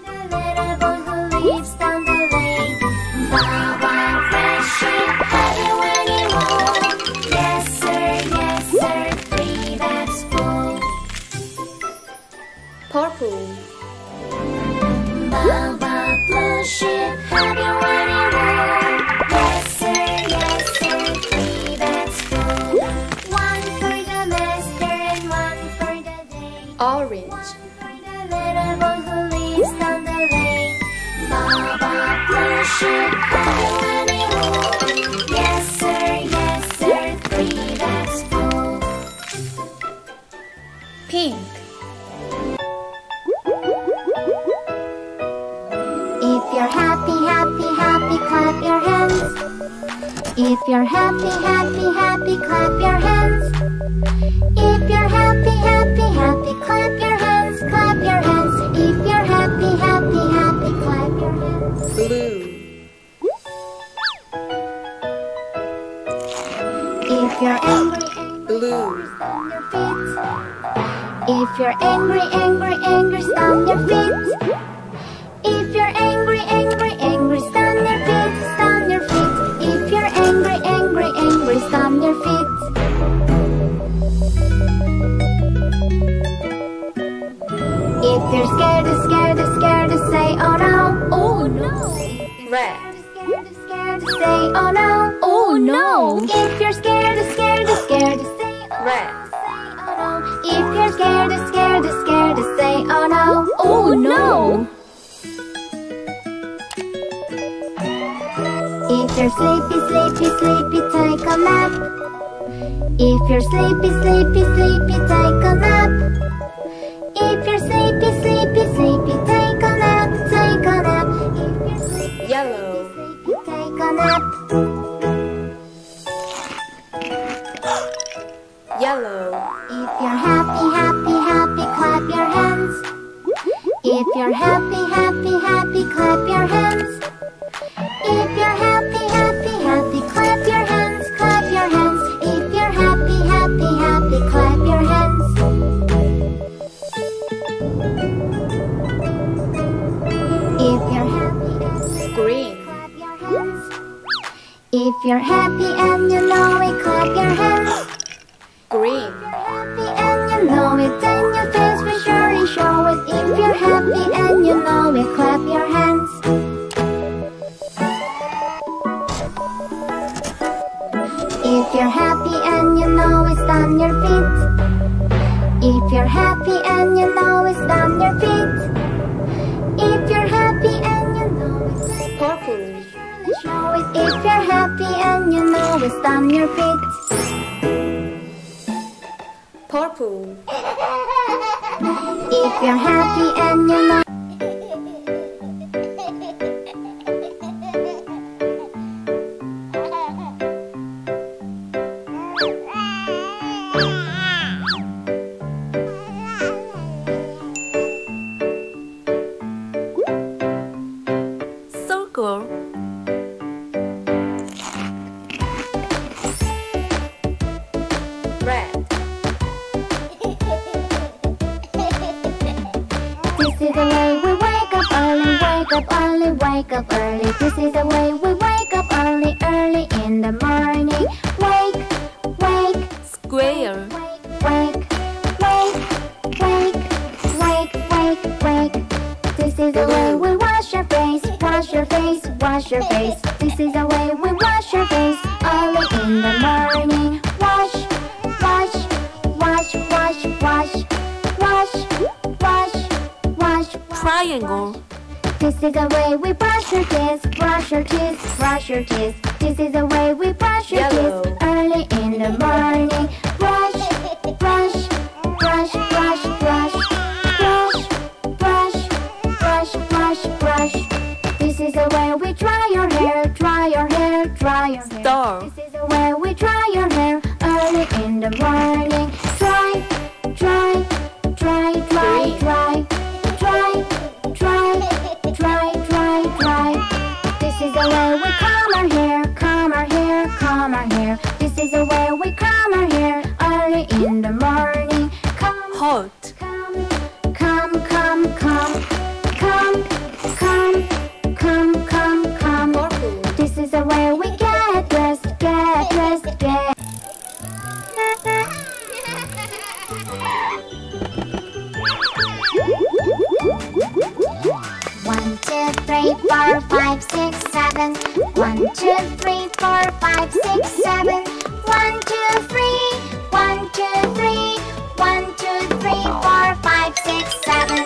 for the little boy who lives down the lane. Baba Red Sheep, have you any round? Yes sir, yes sir, three bags full. Purple. Baba Blue Sheep, have you any round? Yes sir, yes sir, three bags full. One for the master and one for the dame. Orange. One for the little boy who lives down the lane. Baba Blue Sheep, have you any round? Yes sir, yes sir, three bags full. Pink. If you're happy, happy, happy, clap your hands. If you're happy, happy, happy, clap your hands. If you're happy, happy, happy, clap your hands, clap your hands. If you're happy, happy, happy, clap your hands. Blue. If you're angry, blue, stomp your feet. If you're angry, angry, angry, stomp your feet. If you're angry, angry, angry, stomp your feet, stomp your feet. If you're angry, angry, angry, stomp your feet. If you're scared, scared, scared, say oh no, oh no. Red. Scared, scared, say oh no, oh no. If you're scared, scared, scared, say red. If you're scared, scared, scared, say oh no, oh no. If you're sleepy, sleepy, sleepy, take a nap. If you're sleepy, sleepy, sleepy, take a nap. If you're sleepy, sleepy, sleepy, take a nap, take a nap. If you're sleepy, yellow, sleepy, sleepy, take a nap. Yellow. If you're happy, happy, happy, clap your hands. If you're happy, happy, happy, clap your hands. If you're happy, happy, happy, clap your hands, clap your hands. If you're happy, happy, happy, clap your hands. If you're happy, happy, green, clap your hands. If you're happy and you know it, clap your hands. Green. If you're happy and you know it, then your face will surely show it. If you're happy and you know it, clap your hands. If you're happy and you know it, stomp your feet. If you're happy and you know it, stomp your feet. If you're happy and you know it, purple. If you're happy and you know it, stomp your feet. Purple. If you're happy and you know. Triangle. This is the way we brush our teeth, brush our teeth, brush our teeth. This is the way we brush our Yellow. teeth early in the morning. Brush, brush, brush, brush, brush, brush, brush, brush, brush, brush. This is the way we dry your hair, dry your hair, dry your hair. Star. This is the way we dry your hair early in the morning. Dry, dry, dry, dry, dry, dry, dry. Dry, dry, dry. This is the way we comb our hair, comb our hair, comb our hair. This is the way we comb our hair early in the morning. Comb, hot, comb, comb, comb, comb, comb, comb, comb, comb, comb. This is the way we get dressed, get dressed, get. one, two, three, four, five, six, seven. one, two, three, four, five, six, seven. one, two, three. one, two, three. one, two, three, four, five, six, seven.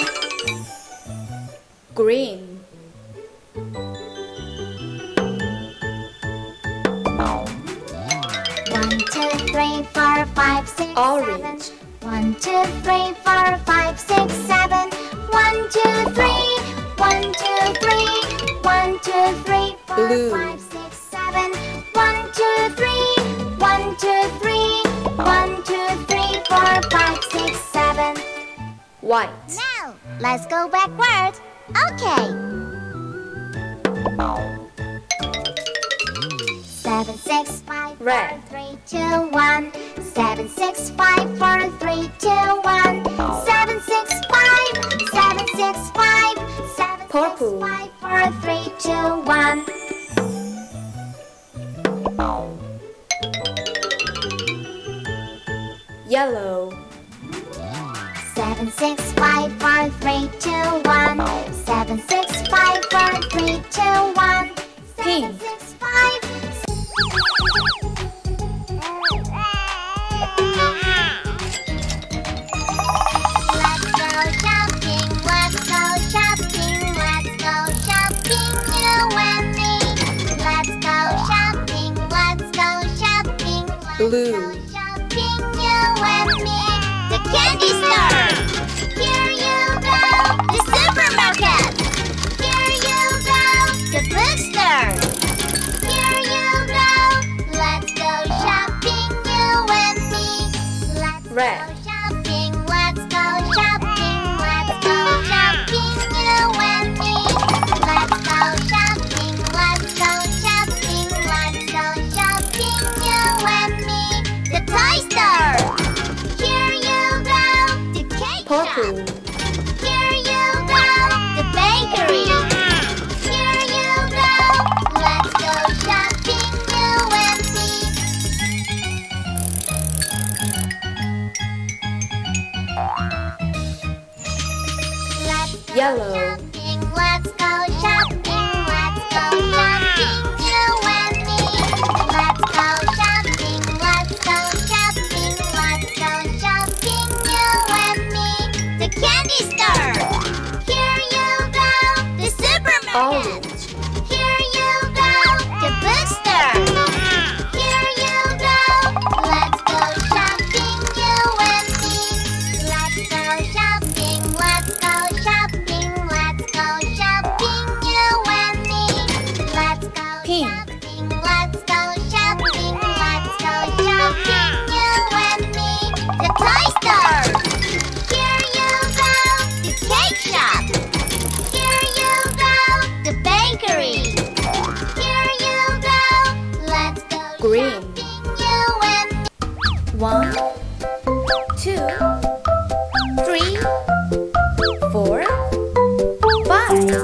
Green. one, two, three, four, five, six, Orange. seven. one, two, three, four, five, six, seven. one, two, three. one, two, three. one, two, three, four, Blue. five, six, seven. one, two, three. one, two, three. one, two, three, four, five, six, seven. White. Now, let's go backward. Okay. seven, six, five, Red. four, three, two, one. seven, six, five, four, three, two, one. seven, six, five. seven, six, five. Purple. five, four, three, two, one. Yellow. seven, six, five, four, three, two, one. seven, six, five, four, three, two, one. Pink. Blue. Shopping, you and me. The candy store. Here you go. The supermarket. Here you go. The bookstore. Here you go. Let's go shopping, you and me. Let's Red. go shopping. Let's go shopping. Let's go shopping, you and me. Let's go shopping. Let's go shopping. Let's go shopping, you and me. The toy store! Here you go! The cake shop! Here you go! The bakery! Here you go! Let's go shopping, you and me! Let's go Yellow. shopping! Let's go shopping! Let's go shopping, you and me! Let's go shopping! Let's go shopping, let's go shopping, you and me. The candy store. Here you go. The supermarket. Oh. Here you go. The bookstore. Here you go. Let's go shopping, you and me. Let's go shopping. Let's go shopping. Let's go shopping, you and me. Let's go Pink. shopping. Let's go shopping. Let's go shopping, you and me. The toy store. Here you go. The cake shop. Here you go. The bakery. Here you go. Let's go Green. shopping, you and me. One, two, three, four, five.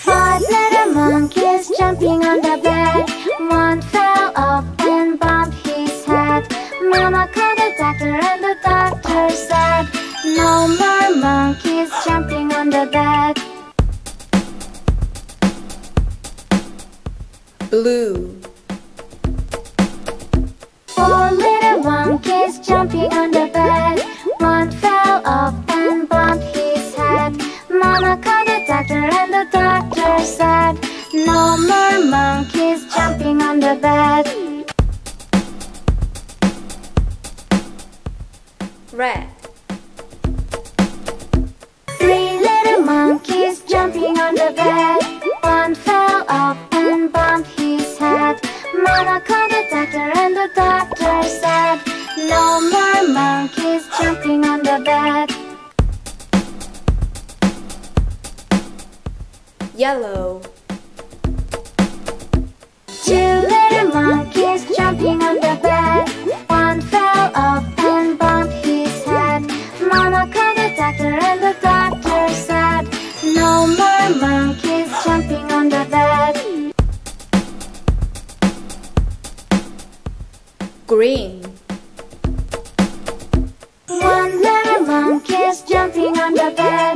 Five little monkeys jumping on the bed. One fell off and bumped his head. Mama called the doctor and the doctor said, no more monkeys jumping on the bed. Blue. Four little monkeys jumping on the bed. One fell off and bumped his head. are sad. No more monkeys jumping on the bed. Red. Three little monkeys jumping on the bed. One fell off and bumped his head. Mama called the doctor and the doctor said, no more monkeys jumping on the bed. Yellow. Two little monkeys jumping on the bed. One fell off and bumped his head. Mama called the doctor and the doctor said, no more monkeys jumping on the bed. Green. One little monkey is jumping on the bed.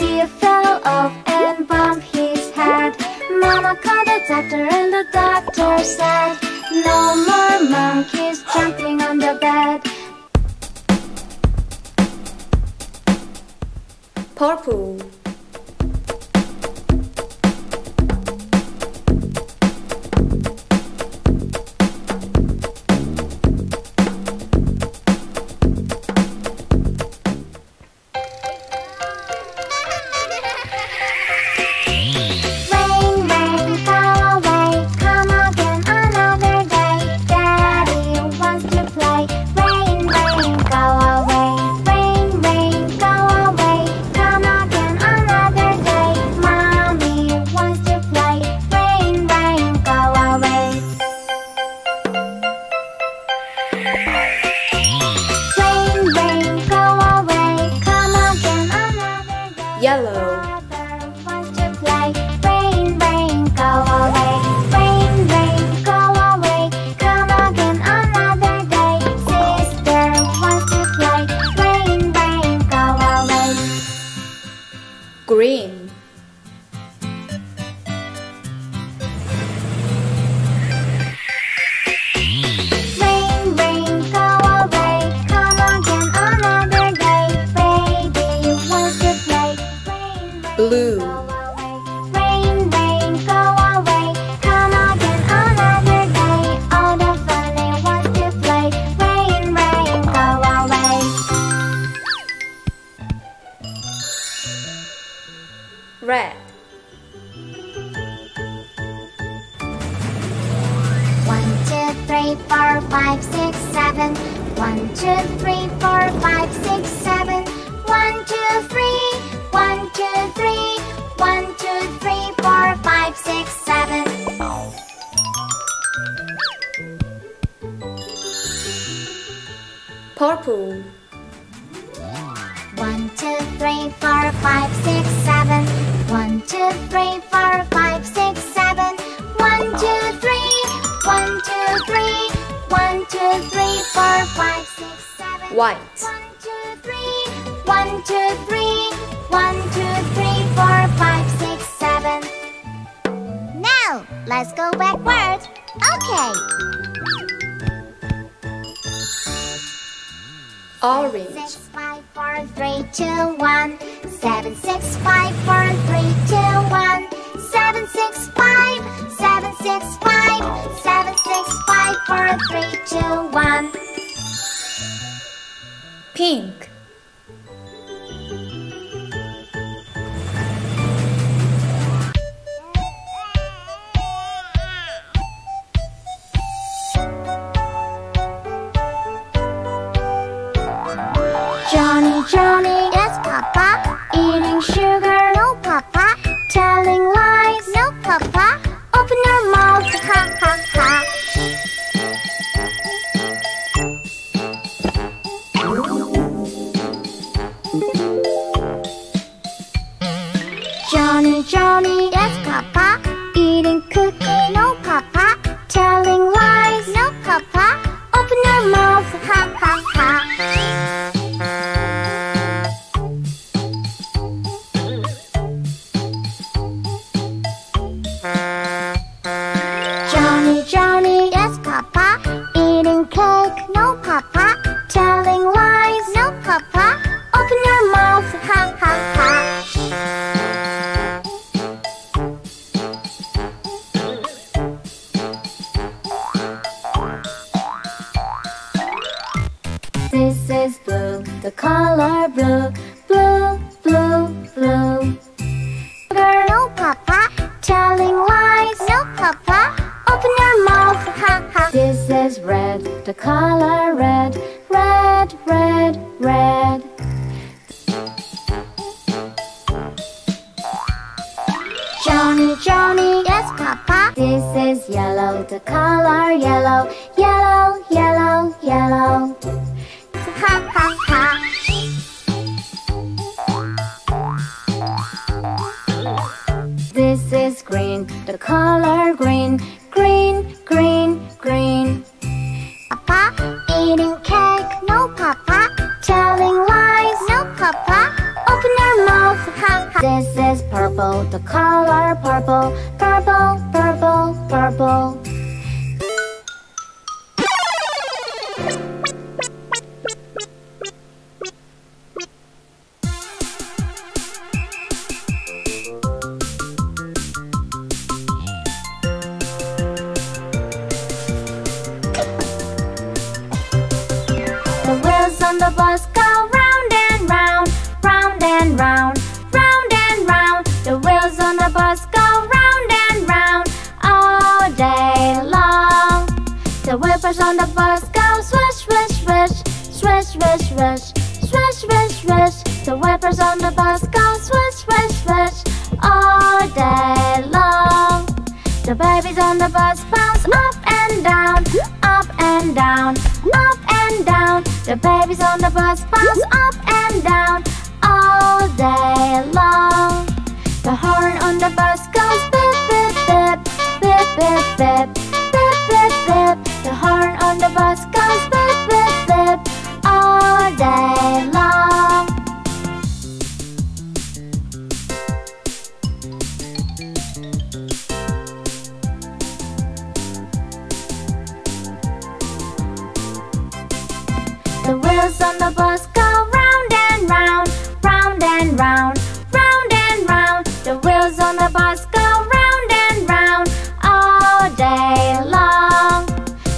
He fell off and bumped his head. Mama called the doctor and the doctor said, no more monkeys jumping on the bed. Purple. Purple. One, two, three, four, five, six, seven. One, two, three, four, five, six, seven. One, two, three. One, two, three. One, two, three, four, five, six, seven. White. One, two, three. One, two, three. One, two, three, four, five, six, seven. Now let's go backward. Okay. Orange. Six, five, four, three, two, one. Seven, six, five, four, three, two, one. Seven, six, five. Seven, six, five. Seven, six, five, four, three, two, one. Pink. Johnny, Johnny. Yes, Papa. Eating sugar. No, Papa. Telling lies. No, Papa. Open your mouth. Ha, ha, ha. Johnny, Johnny. Yes, Papa. Eating cookie. No, Papa. Telling lies. No, Papa. Open your mouth. Ha, ha, ha. This is blue, the color blue, blue, blue, blue. No, Papa. Telling lies. No, Papa. Open your mouth. Ha ha. This is red, the color red, red, red, red. Johnny, Johnny. Yes, Papa. This is yellow, the color yellow, yellow, yellow, yellow. Ha ha ha. This is green, the color green, green, green, green. Papa, eating cake. No, Papa. Telling lies. No, Papa. Open your mouth. Ha ha. This is purple, the color purple, purple, purple, purple. The bus go round and round, round and round, round and round. The wheels on the bus go round and round all day long. The wheels on the bus go swish, swish, swish, swish, swish, swish, swish, swish, swish. The wheels on the bus go swish, swish, swish all day long. The babies on the bus bounce up and down, up and down, up and down. The babies on the bus bounce up and down all day long. The horn on the bus goes beep, beep, beep, beep, beep, beep, beep, beep, beep. The horn on the bus goes beep, beep, beep all day long. The wheels on the bus go round and round, round and round, round and round. The wheels on the bus go round and round all day long.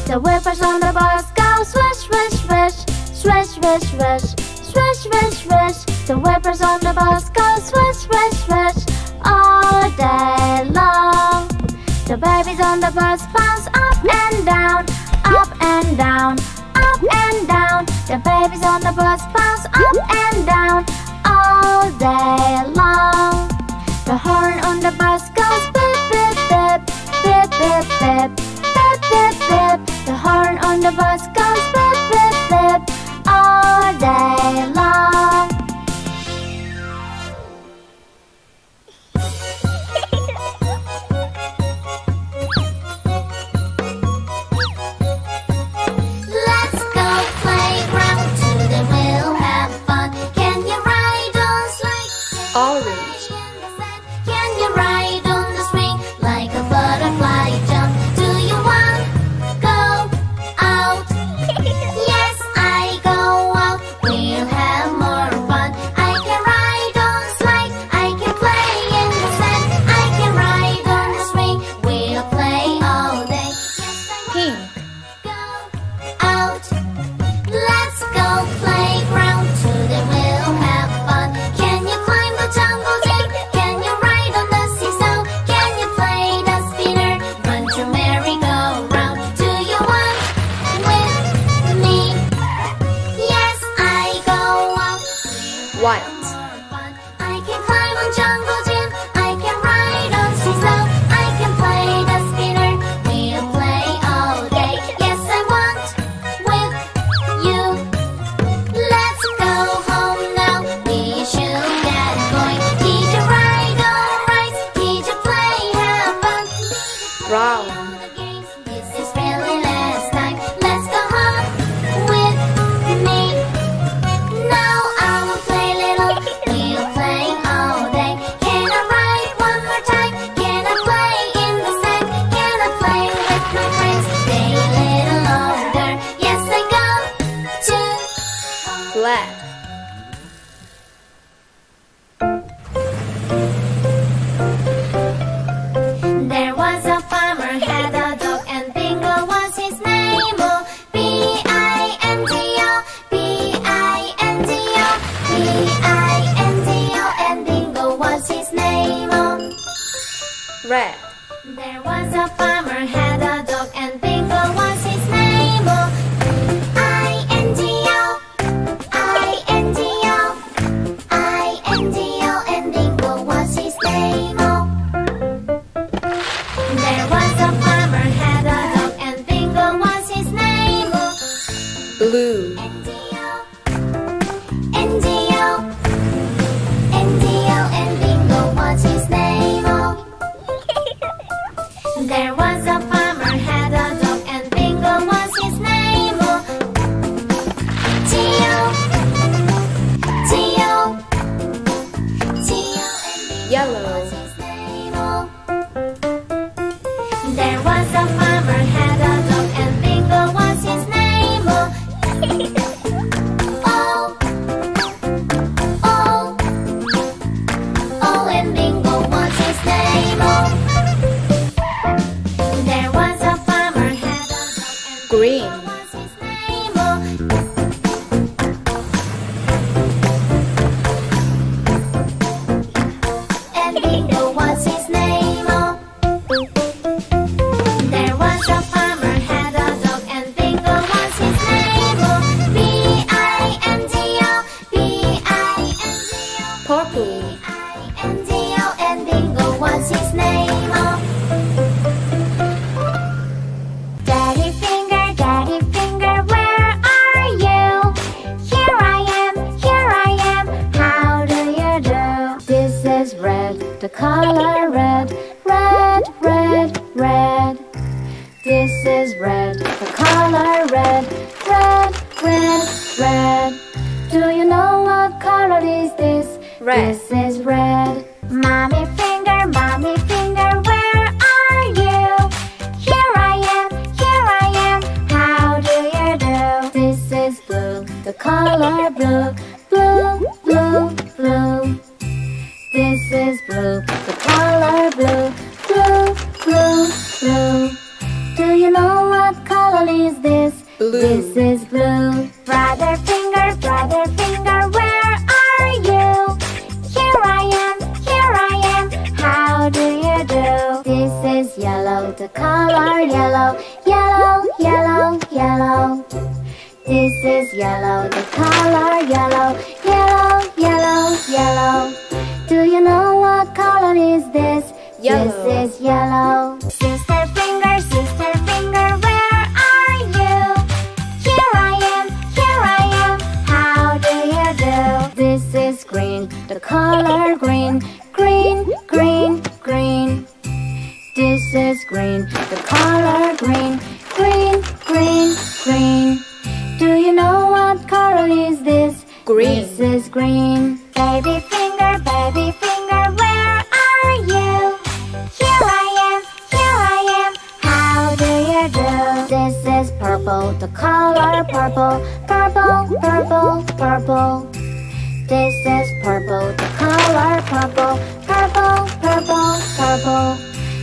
The wheels on the bus go swish, swish, swish, swish, swish, swish, swish, swish, swish. The wheels on the bus go swish, swish, swish all day long. The babies on the bus bounce up and down, up and down, up and down. The babies on the bus bounce up and down all day long. The horn on the bus goes beep, beep, beep, beep, beep, beep, beep, beep, beep. The horn on the bus goes beep, beep, beep all day long. Be Red. There was a farmer had a dog, and Bingo was his name. Oh, I N G O, I N G O, I N G O, and Bingo was his name. Oh, there was a farmer had a dog, and Bingo was his name. Oh, Blue. There was a farmer had a dog, and Bingo was his name. Oh, T-O, T-O, T-O, and Yellow was his name. Oh, there was a farmer had a dog, and Bingo was his name. Oh, O, O, O, and Bingo was his name. Oh. Green. And Bingo was his name. Oh, there was a farmer had a dog, and Bingo was his name. Oh, B I N G O, B I N G O, Purple. B I N G O, and Bingo was his name. Oh. The color red, red, red, red. This is red. The color red, red, red, red. Do you know what color is this? Red. This is red. Mommy finger, mommy finger, where are you? Here I am, here I am. How do you do? This is blue. The color blue, blue, blue, blue. This is blue, the color blue, blue, blue, blue. Do you know what color is this? Blue. This is blue. Brother finger, brother finger, where are you? Here I am, here I am, how do you do? This is yellow, the color yellow, yellow, yellow, yellow. This is yellow, the color yellow, yellow, yellow, yellow. Do you know what color is this? Yellow. This is yellow. Sister finger, sister finger, where are you? Here I am, here I am, how do you do? This is green, the color green, green, green, green. This is green, the color green, green, green, green. Do you know what color is this? Green. This is green. Baby finger, baby finger, where are you? Here I am, here I am, how do you do? This is purple, the color purple, purple, purple, purple. This is purple, the color purple, purple, purple, purple.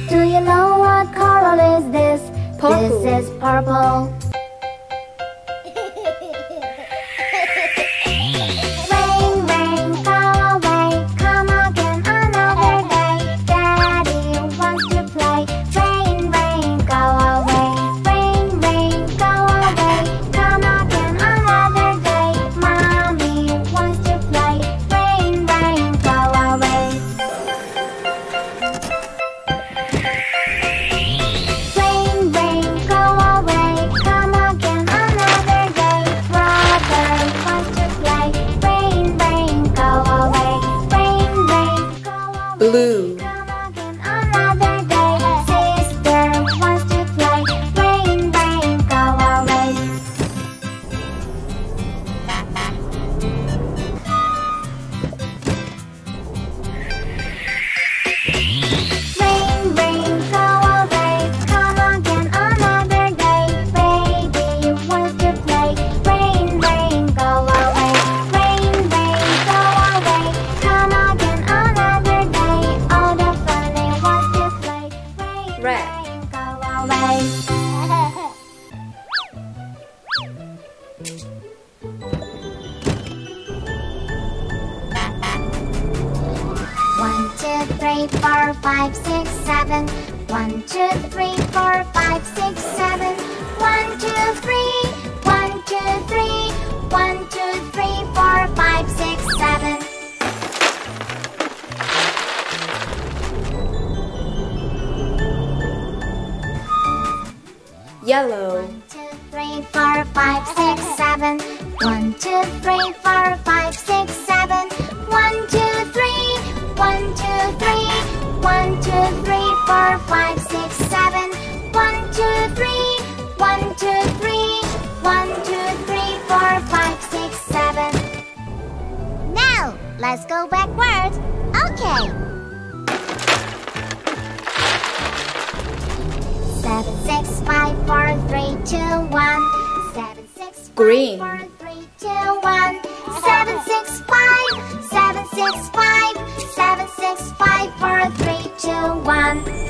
Do you know what color is this? Purple. This is purple. Blue. Come again another day. Sister wants to play. Rain, rain, go away. Rain, rain, go away. Come again another day. Baby wants to play. Rain, rain, go away. Rain, rain, go away. Come again another day. Red. Go away. One, two, three, one, two, three, four, five, six, seven. one, two, three, four, five, six, seven. one, two, three. one, two, three. one, two, three, four, five, six, seven. Yellow. one, two, three, four, five, six, seven. one, two, three, four, five, six, seven. one, two, three. one, two, three. one, two, three, four, five, six, seven. one, two, three. one, two, three. one, two, three, four, five, six, seven. Now, let's go backwards. Okay. seven, six, five, four, three, two, one. seven, six, five, green. four, three, two, one. seven, six, five. seven, six, five. seven, six, five, four, three, two, one. seven, six,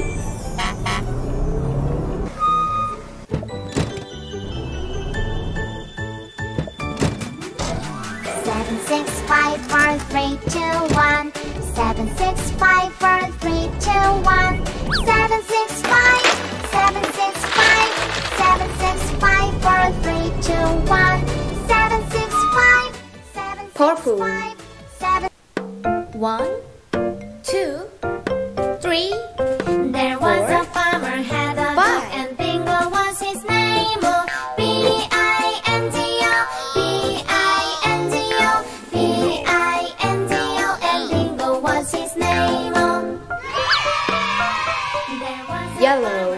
five, four, three, two, one. seven, six, five, four, three, two, one. seven, six, five. seven, six, five, seven, six, five, four, three, two, one. seven, six, five. Purple. Seven. One, two, three. There four, was a farmer had a dog, and Bingo was his name. Oh, B I N G O, B I N G O, B I N G O, and Bingo was his name. Oh, there was yellow.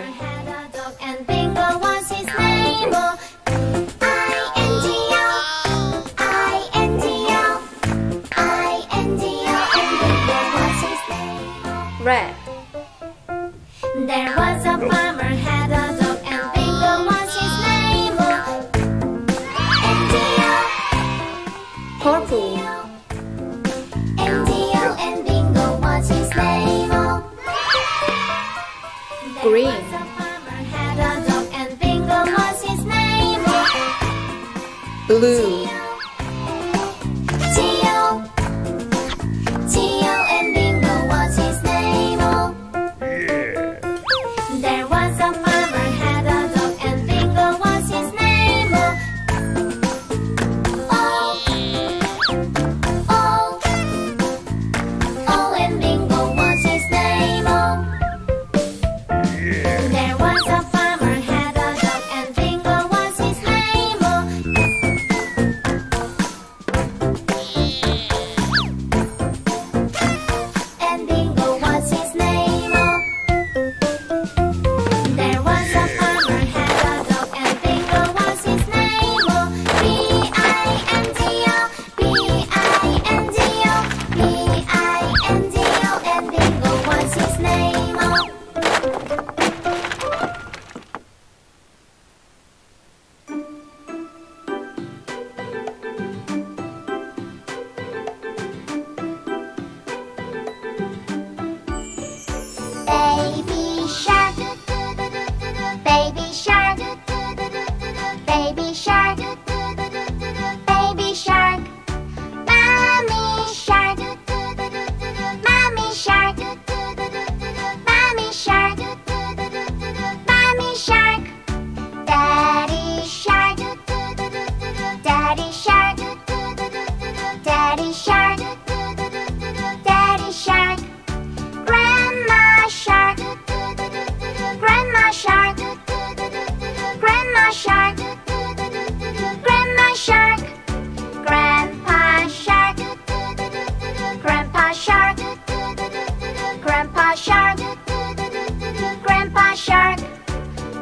Red. There was a farmer had a dog, and Bingo was his name. N D O. Purple. N D O, and Bingo was his name. Green. There was a farmer had a dog, and Bingo was his name. Blue.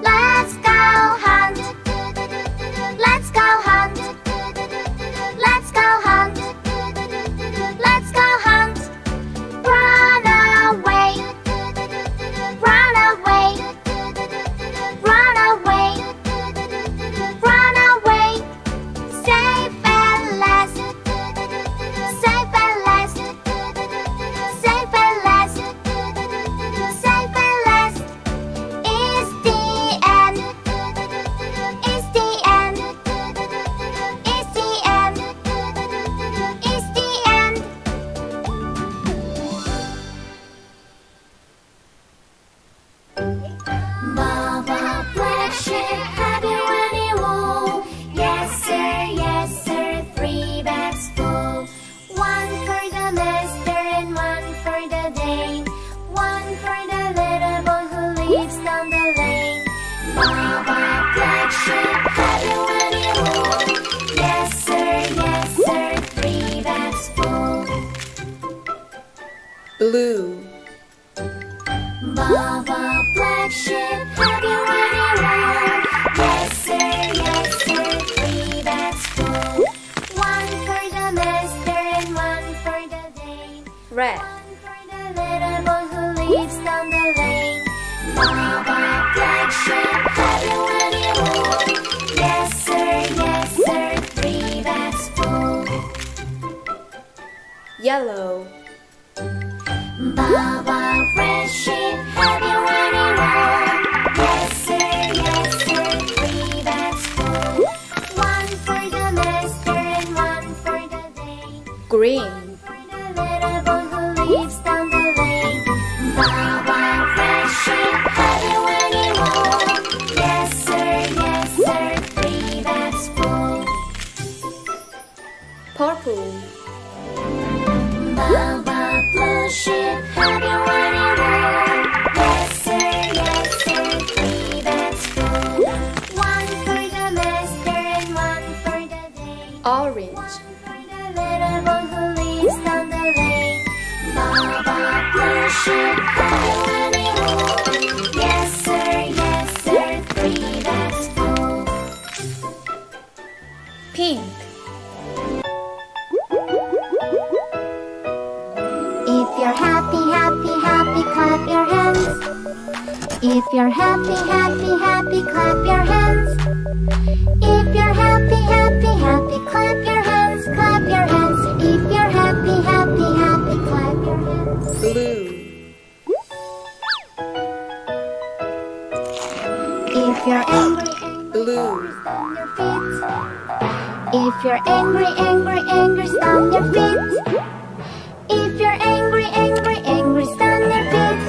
Let's go hunt. blue. Baba black sheep, have you run around? Yes sir, yes sir, three bags full. One for the master and one for the dame. Red. One for the little boy who lives down the lane. Baba black sheep, have you run around? Yes sir, yes sir, three bags full. Yellow. Baba red sheep, have you run around? Yes sir, yes sir, three bags full. One for the master and one for the dame. Green. One for the little boy who lives down the lane. Baba red sheep, have you run around? Yes sir, yes sir, three bags full. Purple. Baba blue sheep, have you run around? Yes sir, yes sir, three bags full. One for the master and one for the dame. Orange. One for the little boy who lives down the lane. Baba blue sheep, have you run around? Yes sir, yes sir, three bags full. Pink. If you're happy, happy, happy, clap your hands. If you're happy, happy, happy, clap your hands, clap your hands. If you're happy, happy, happy, clap your hands. Blue. If you're angry, angry, blue, stomp your feet. If you're angry, angry, angry, stomp your feet.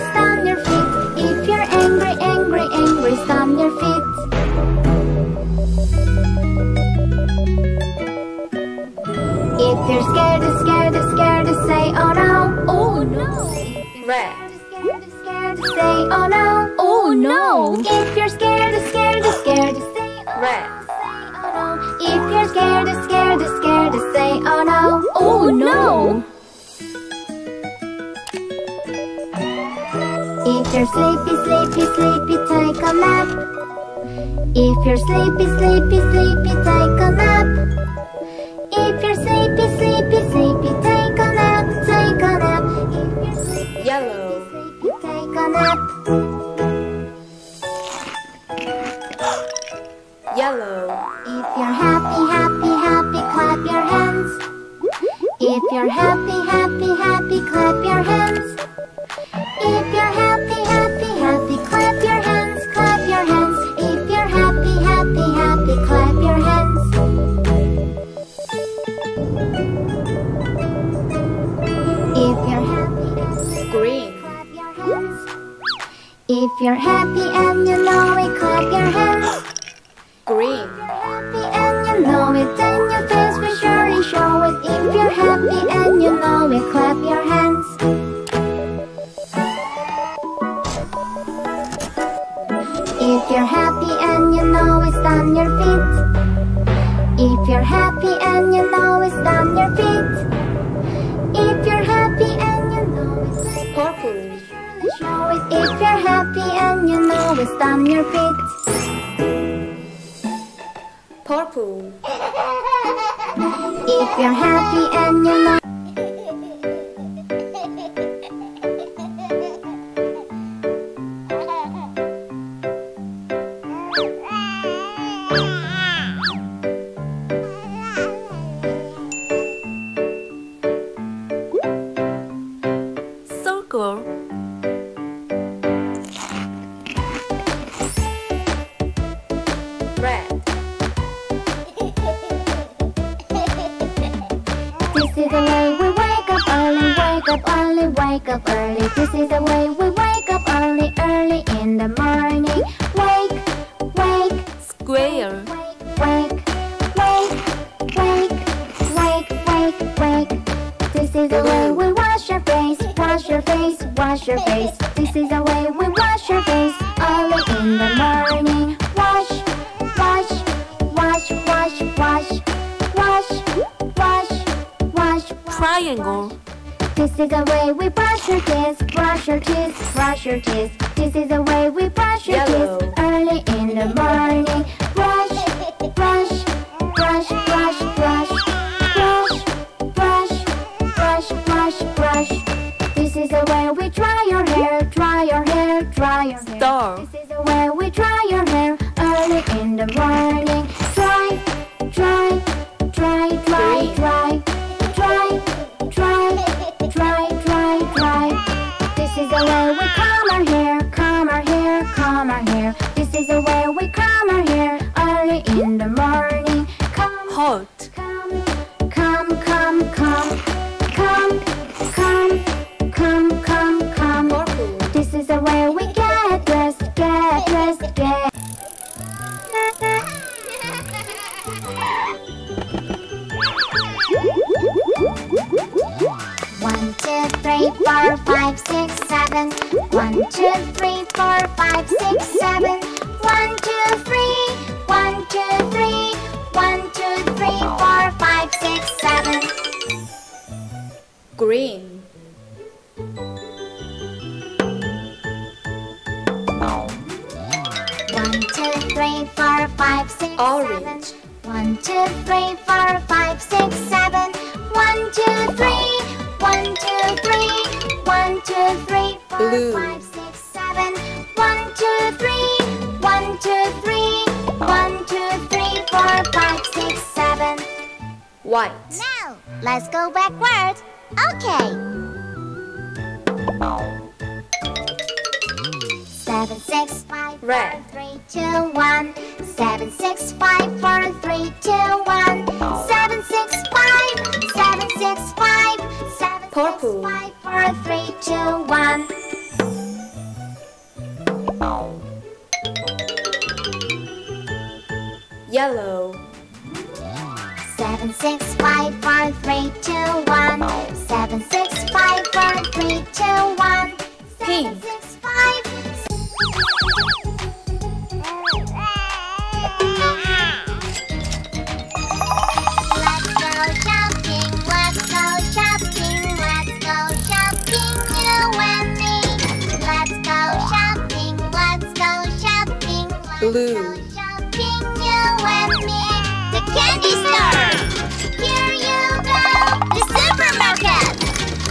If you're angry, angry, angry, stomp your feet, stomp your feet. If you're angry, angry, angry, stomp your feet. If you're scared, scared, scared, say oh no, oh no. Red. Scared, scared, say oh no, oh no. If you're scared, scared, scared, say red. If you're scared, scared, scared, say oh no, oh no. If you're sleepy, sleepy, sleepy, take a nap. If you're sleepy, sleepy, sleepy, take a nap. If you're sleepy, sleepy, sleepy, take a nap, take a nap. If you're sleepy, yellow, sleepy, sleepy, take a nap. Yellow. If you're happy, happy, happy, clap your hands. If you're happy, happy, happy, clap your hands. If you're happy, happy, happy, clap your hands, clap your hands. If you're happy, happy, happy, clap your hands. If you're happy, happy, green, clap your hands. If you're happy and you know it, clap your hands. Green. If you're happy and you know it, then your face will surely show it. If you're happy and you know it, clap your hands. If you're happy and you know it, stomp your feet. If you're happy and you know it, stomp your feet. If you're happy and you know it, purple, surely show it. If you're happy and you know it, stomp your feet. Purple. If you're happy and you know. Triangle. This is the way we brush your teeth, brush your teeth, brush your teeth. This is the way we brush your Yellow. teeth early in the morning. Brush, brush, brush, brush, brush, brush, brush, brush, brush, brush. This is the way we dry your hair, dry your hair, dry your hair. Star. This is the way we dry your hair early in the morning. Dry, dry, dry, dry, dry, dry, dry. Dry, dry, dry. This is the way we comb our hair, comb our hair, comb our hair. This is the way we comb our hair early in the morning. Comb, hot, comb, comb, comb, comb, comb, comb, comb, comb, comb. This is the way we get dressed, get dressed, get. one, two, three, four, five, six, seven. one, two, three, four, five, six, seven. one, two, three. one, two, three. one, two, three, four, five, six, seven. Green. one, two, three, four, five, six, Orange. seven. one, two, three, four, five, six, seven. one, two, three. one, two, three, one, two, three, four, Blue. five, six, seven. one, two, three, one, two, three, one, two, three, four, five, six, seven. White. Now, let's go backwards. Okay. seven, six, five, Red. four, three, two, one. seven, six, five, four, three, two, one. seven, six, five, seven, six, five. Purple. five, four, three, two, one. Yellow. seven, six, five, four, three, two, one. seven, six, five, four, three, two, one. Pink. Blue. Shopping, you and me. The candy store. Here you go. The supermarket.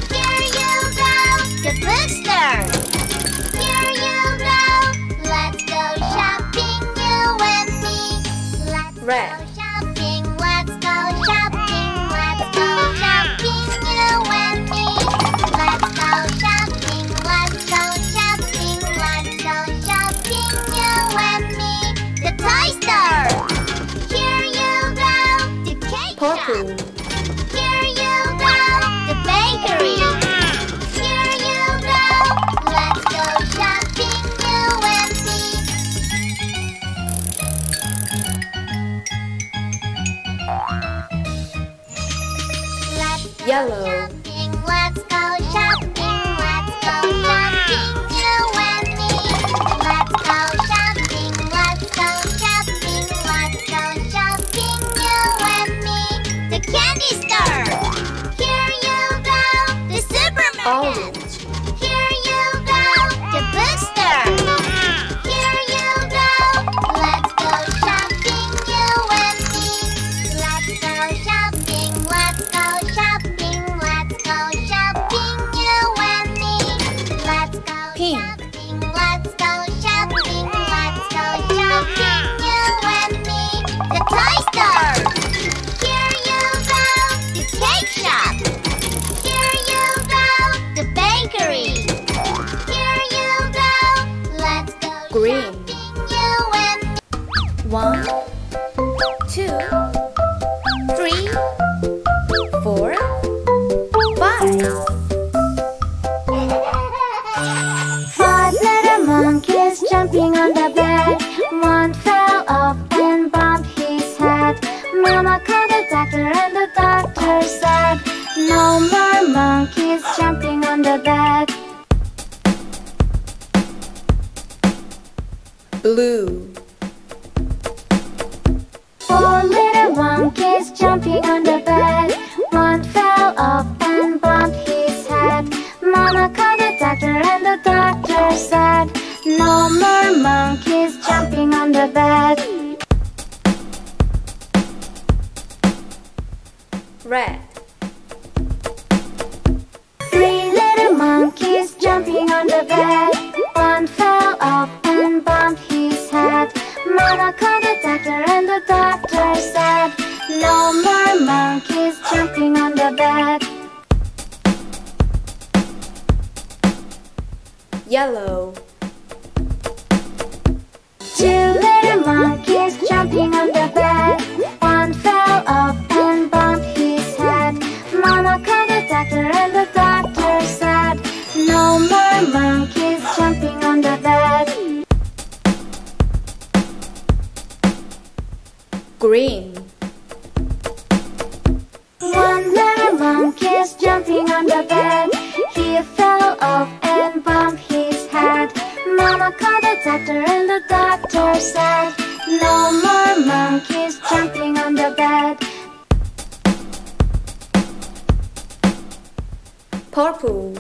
Here you go. The bookstore. Here you go. Let's go shopping, you and me. Let's Red. go shopping. Let's go shopping. Let's go shopping, you and me. Let's go shopping. Let's go shopping. Let's go shopping, you and me. The toy store. Here you go. The cake Purple. shop. Here you go. The bakery. Here you go. Let's go shopping, you and me. Let's go Yellow. shopping. Let's go shopping. Let's go shopping, you and me. Let's go shopping. Let's go shopping, let's go shopping, you and me. The candy store. Here you go. The supermarket. Orange. Here you go. The bookstore. Here you go. Let's go shopping, you and me. Let's go shopping, let's go shopping, let's go shopping, you and me. Let's go shopping, let's go shopping, let's go shopping. The toy store. Here you go. The cake shop. Here you go. The bakery. Here you go. Let's go Green. shopping, you and me. One, two, three, four, five. Five little monkeys jumping on the bed. One fell off and bumped his head. Mama called the doctor and the doctor said, no more monkeys jumping on the bed. Blue. Four little monkeys jumping on the bed. One fell off and bumped his head. that. Red. Three little monkeys jumping on the bed. One fell off and bumped his head. Mama called the doctor and the doctor said, no more monkeys jumping on the bed. Yellow. Two little monkeys jumping on the bed. One fell off and bumped his head. Mama called the doctor and the doctor said, no more monkeys jumping on the bed. Green. One little monkey is jumping on the bed. He fell off and bumped his head. Mama called the doctor and the doctor said, no more monkeys jumping on the bed. Purple.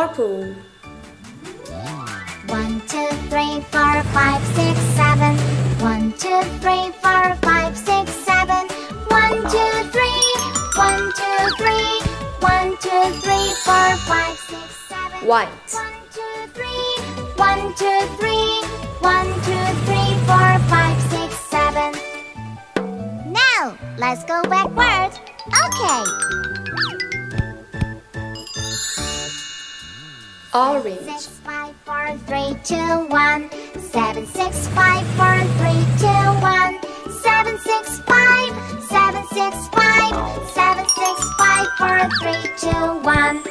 Purple. One, two, three, four, five, six, seven. One, two, three, four, five, six, seven. One, two, three. One, two, three. One, two, three, four, five, six, seven. White. One, two, three. One, two, three. One, two, three, four, five, six, seven. Now let's go backwards. Okay. Orange. Six, five, four, three, two, one. Seven, six, five, four, three, two, one. Seven, six, five. Seven, six, five. Seven, six, five, four, three, two, one.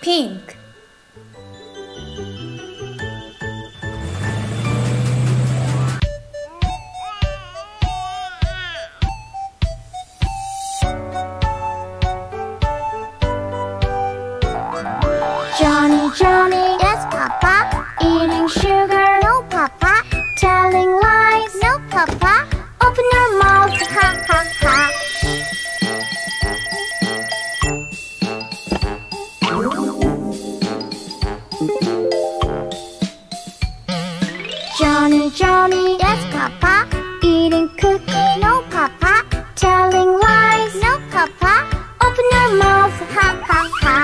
Pink. Johnny, Johnny. Yes, Papa. Eating sugar. No, Papa. Telling lies. No, Papa. Open your mouth. Ha, ha, ha. Johnny, Johnny. Yes, Papa. Eating cookie. No, Papa. Telling lies. No, Papa. Open your mouth. Ha, ha, ha.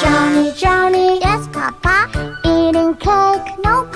Johnny, Johnny, yes, Papa. Eating cake, no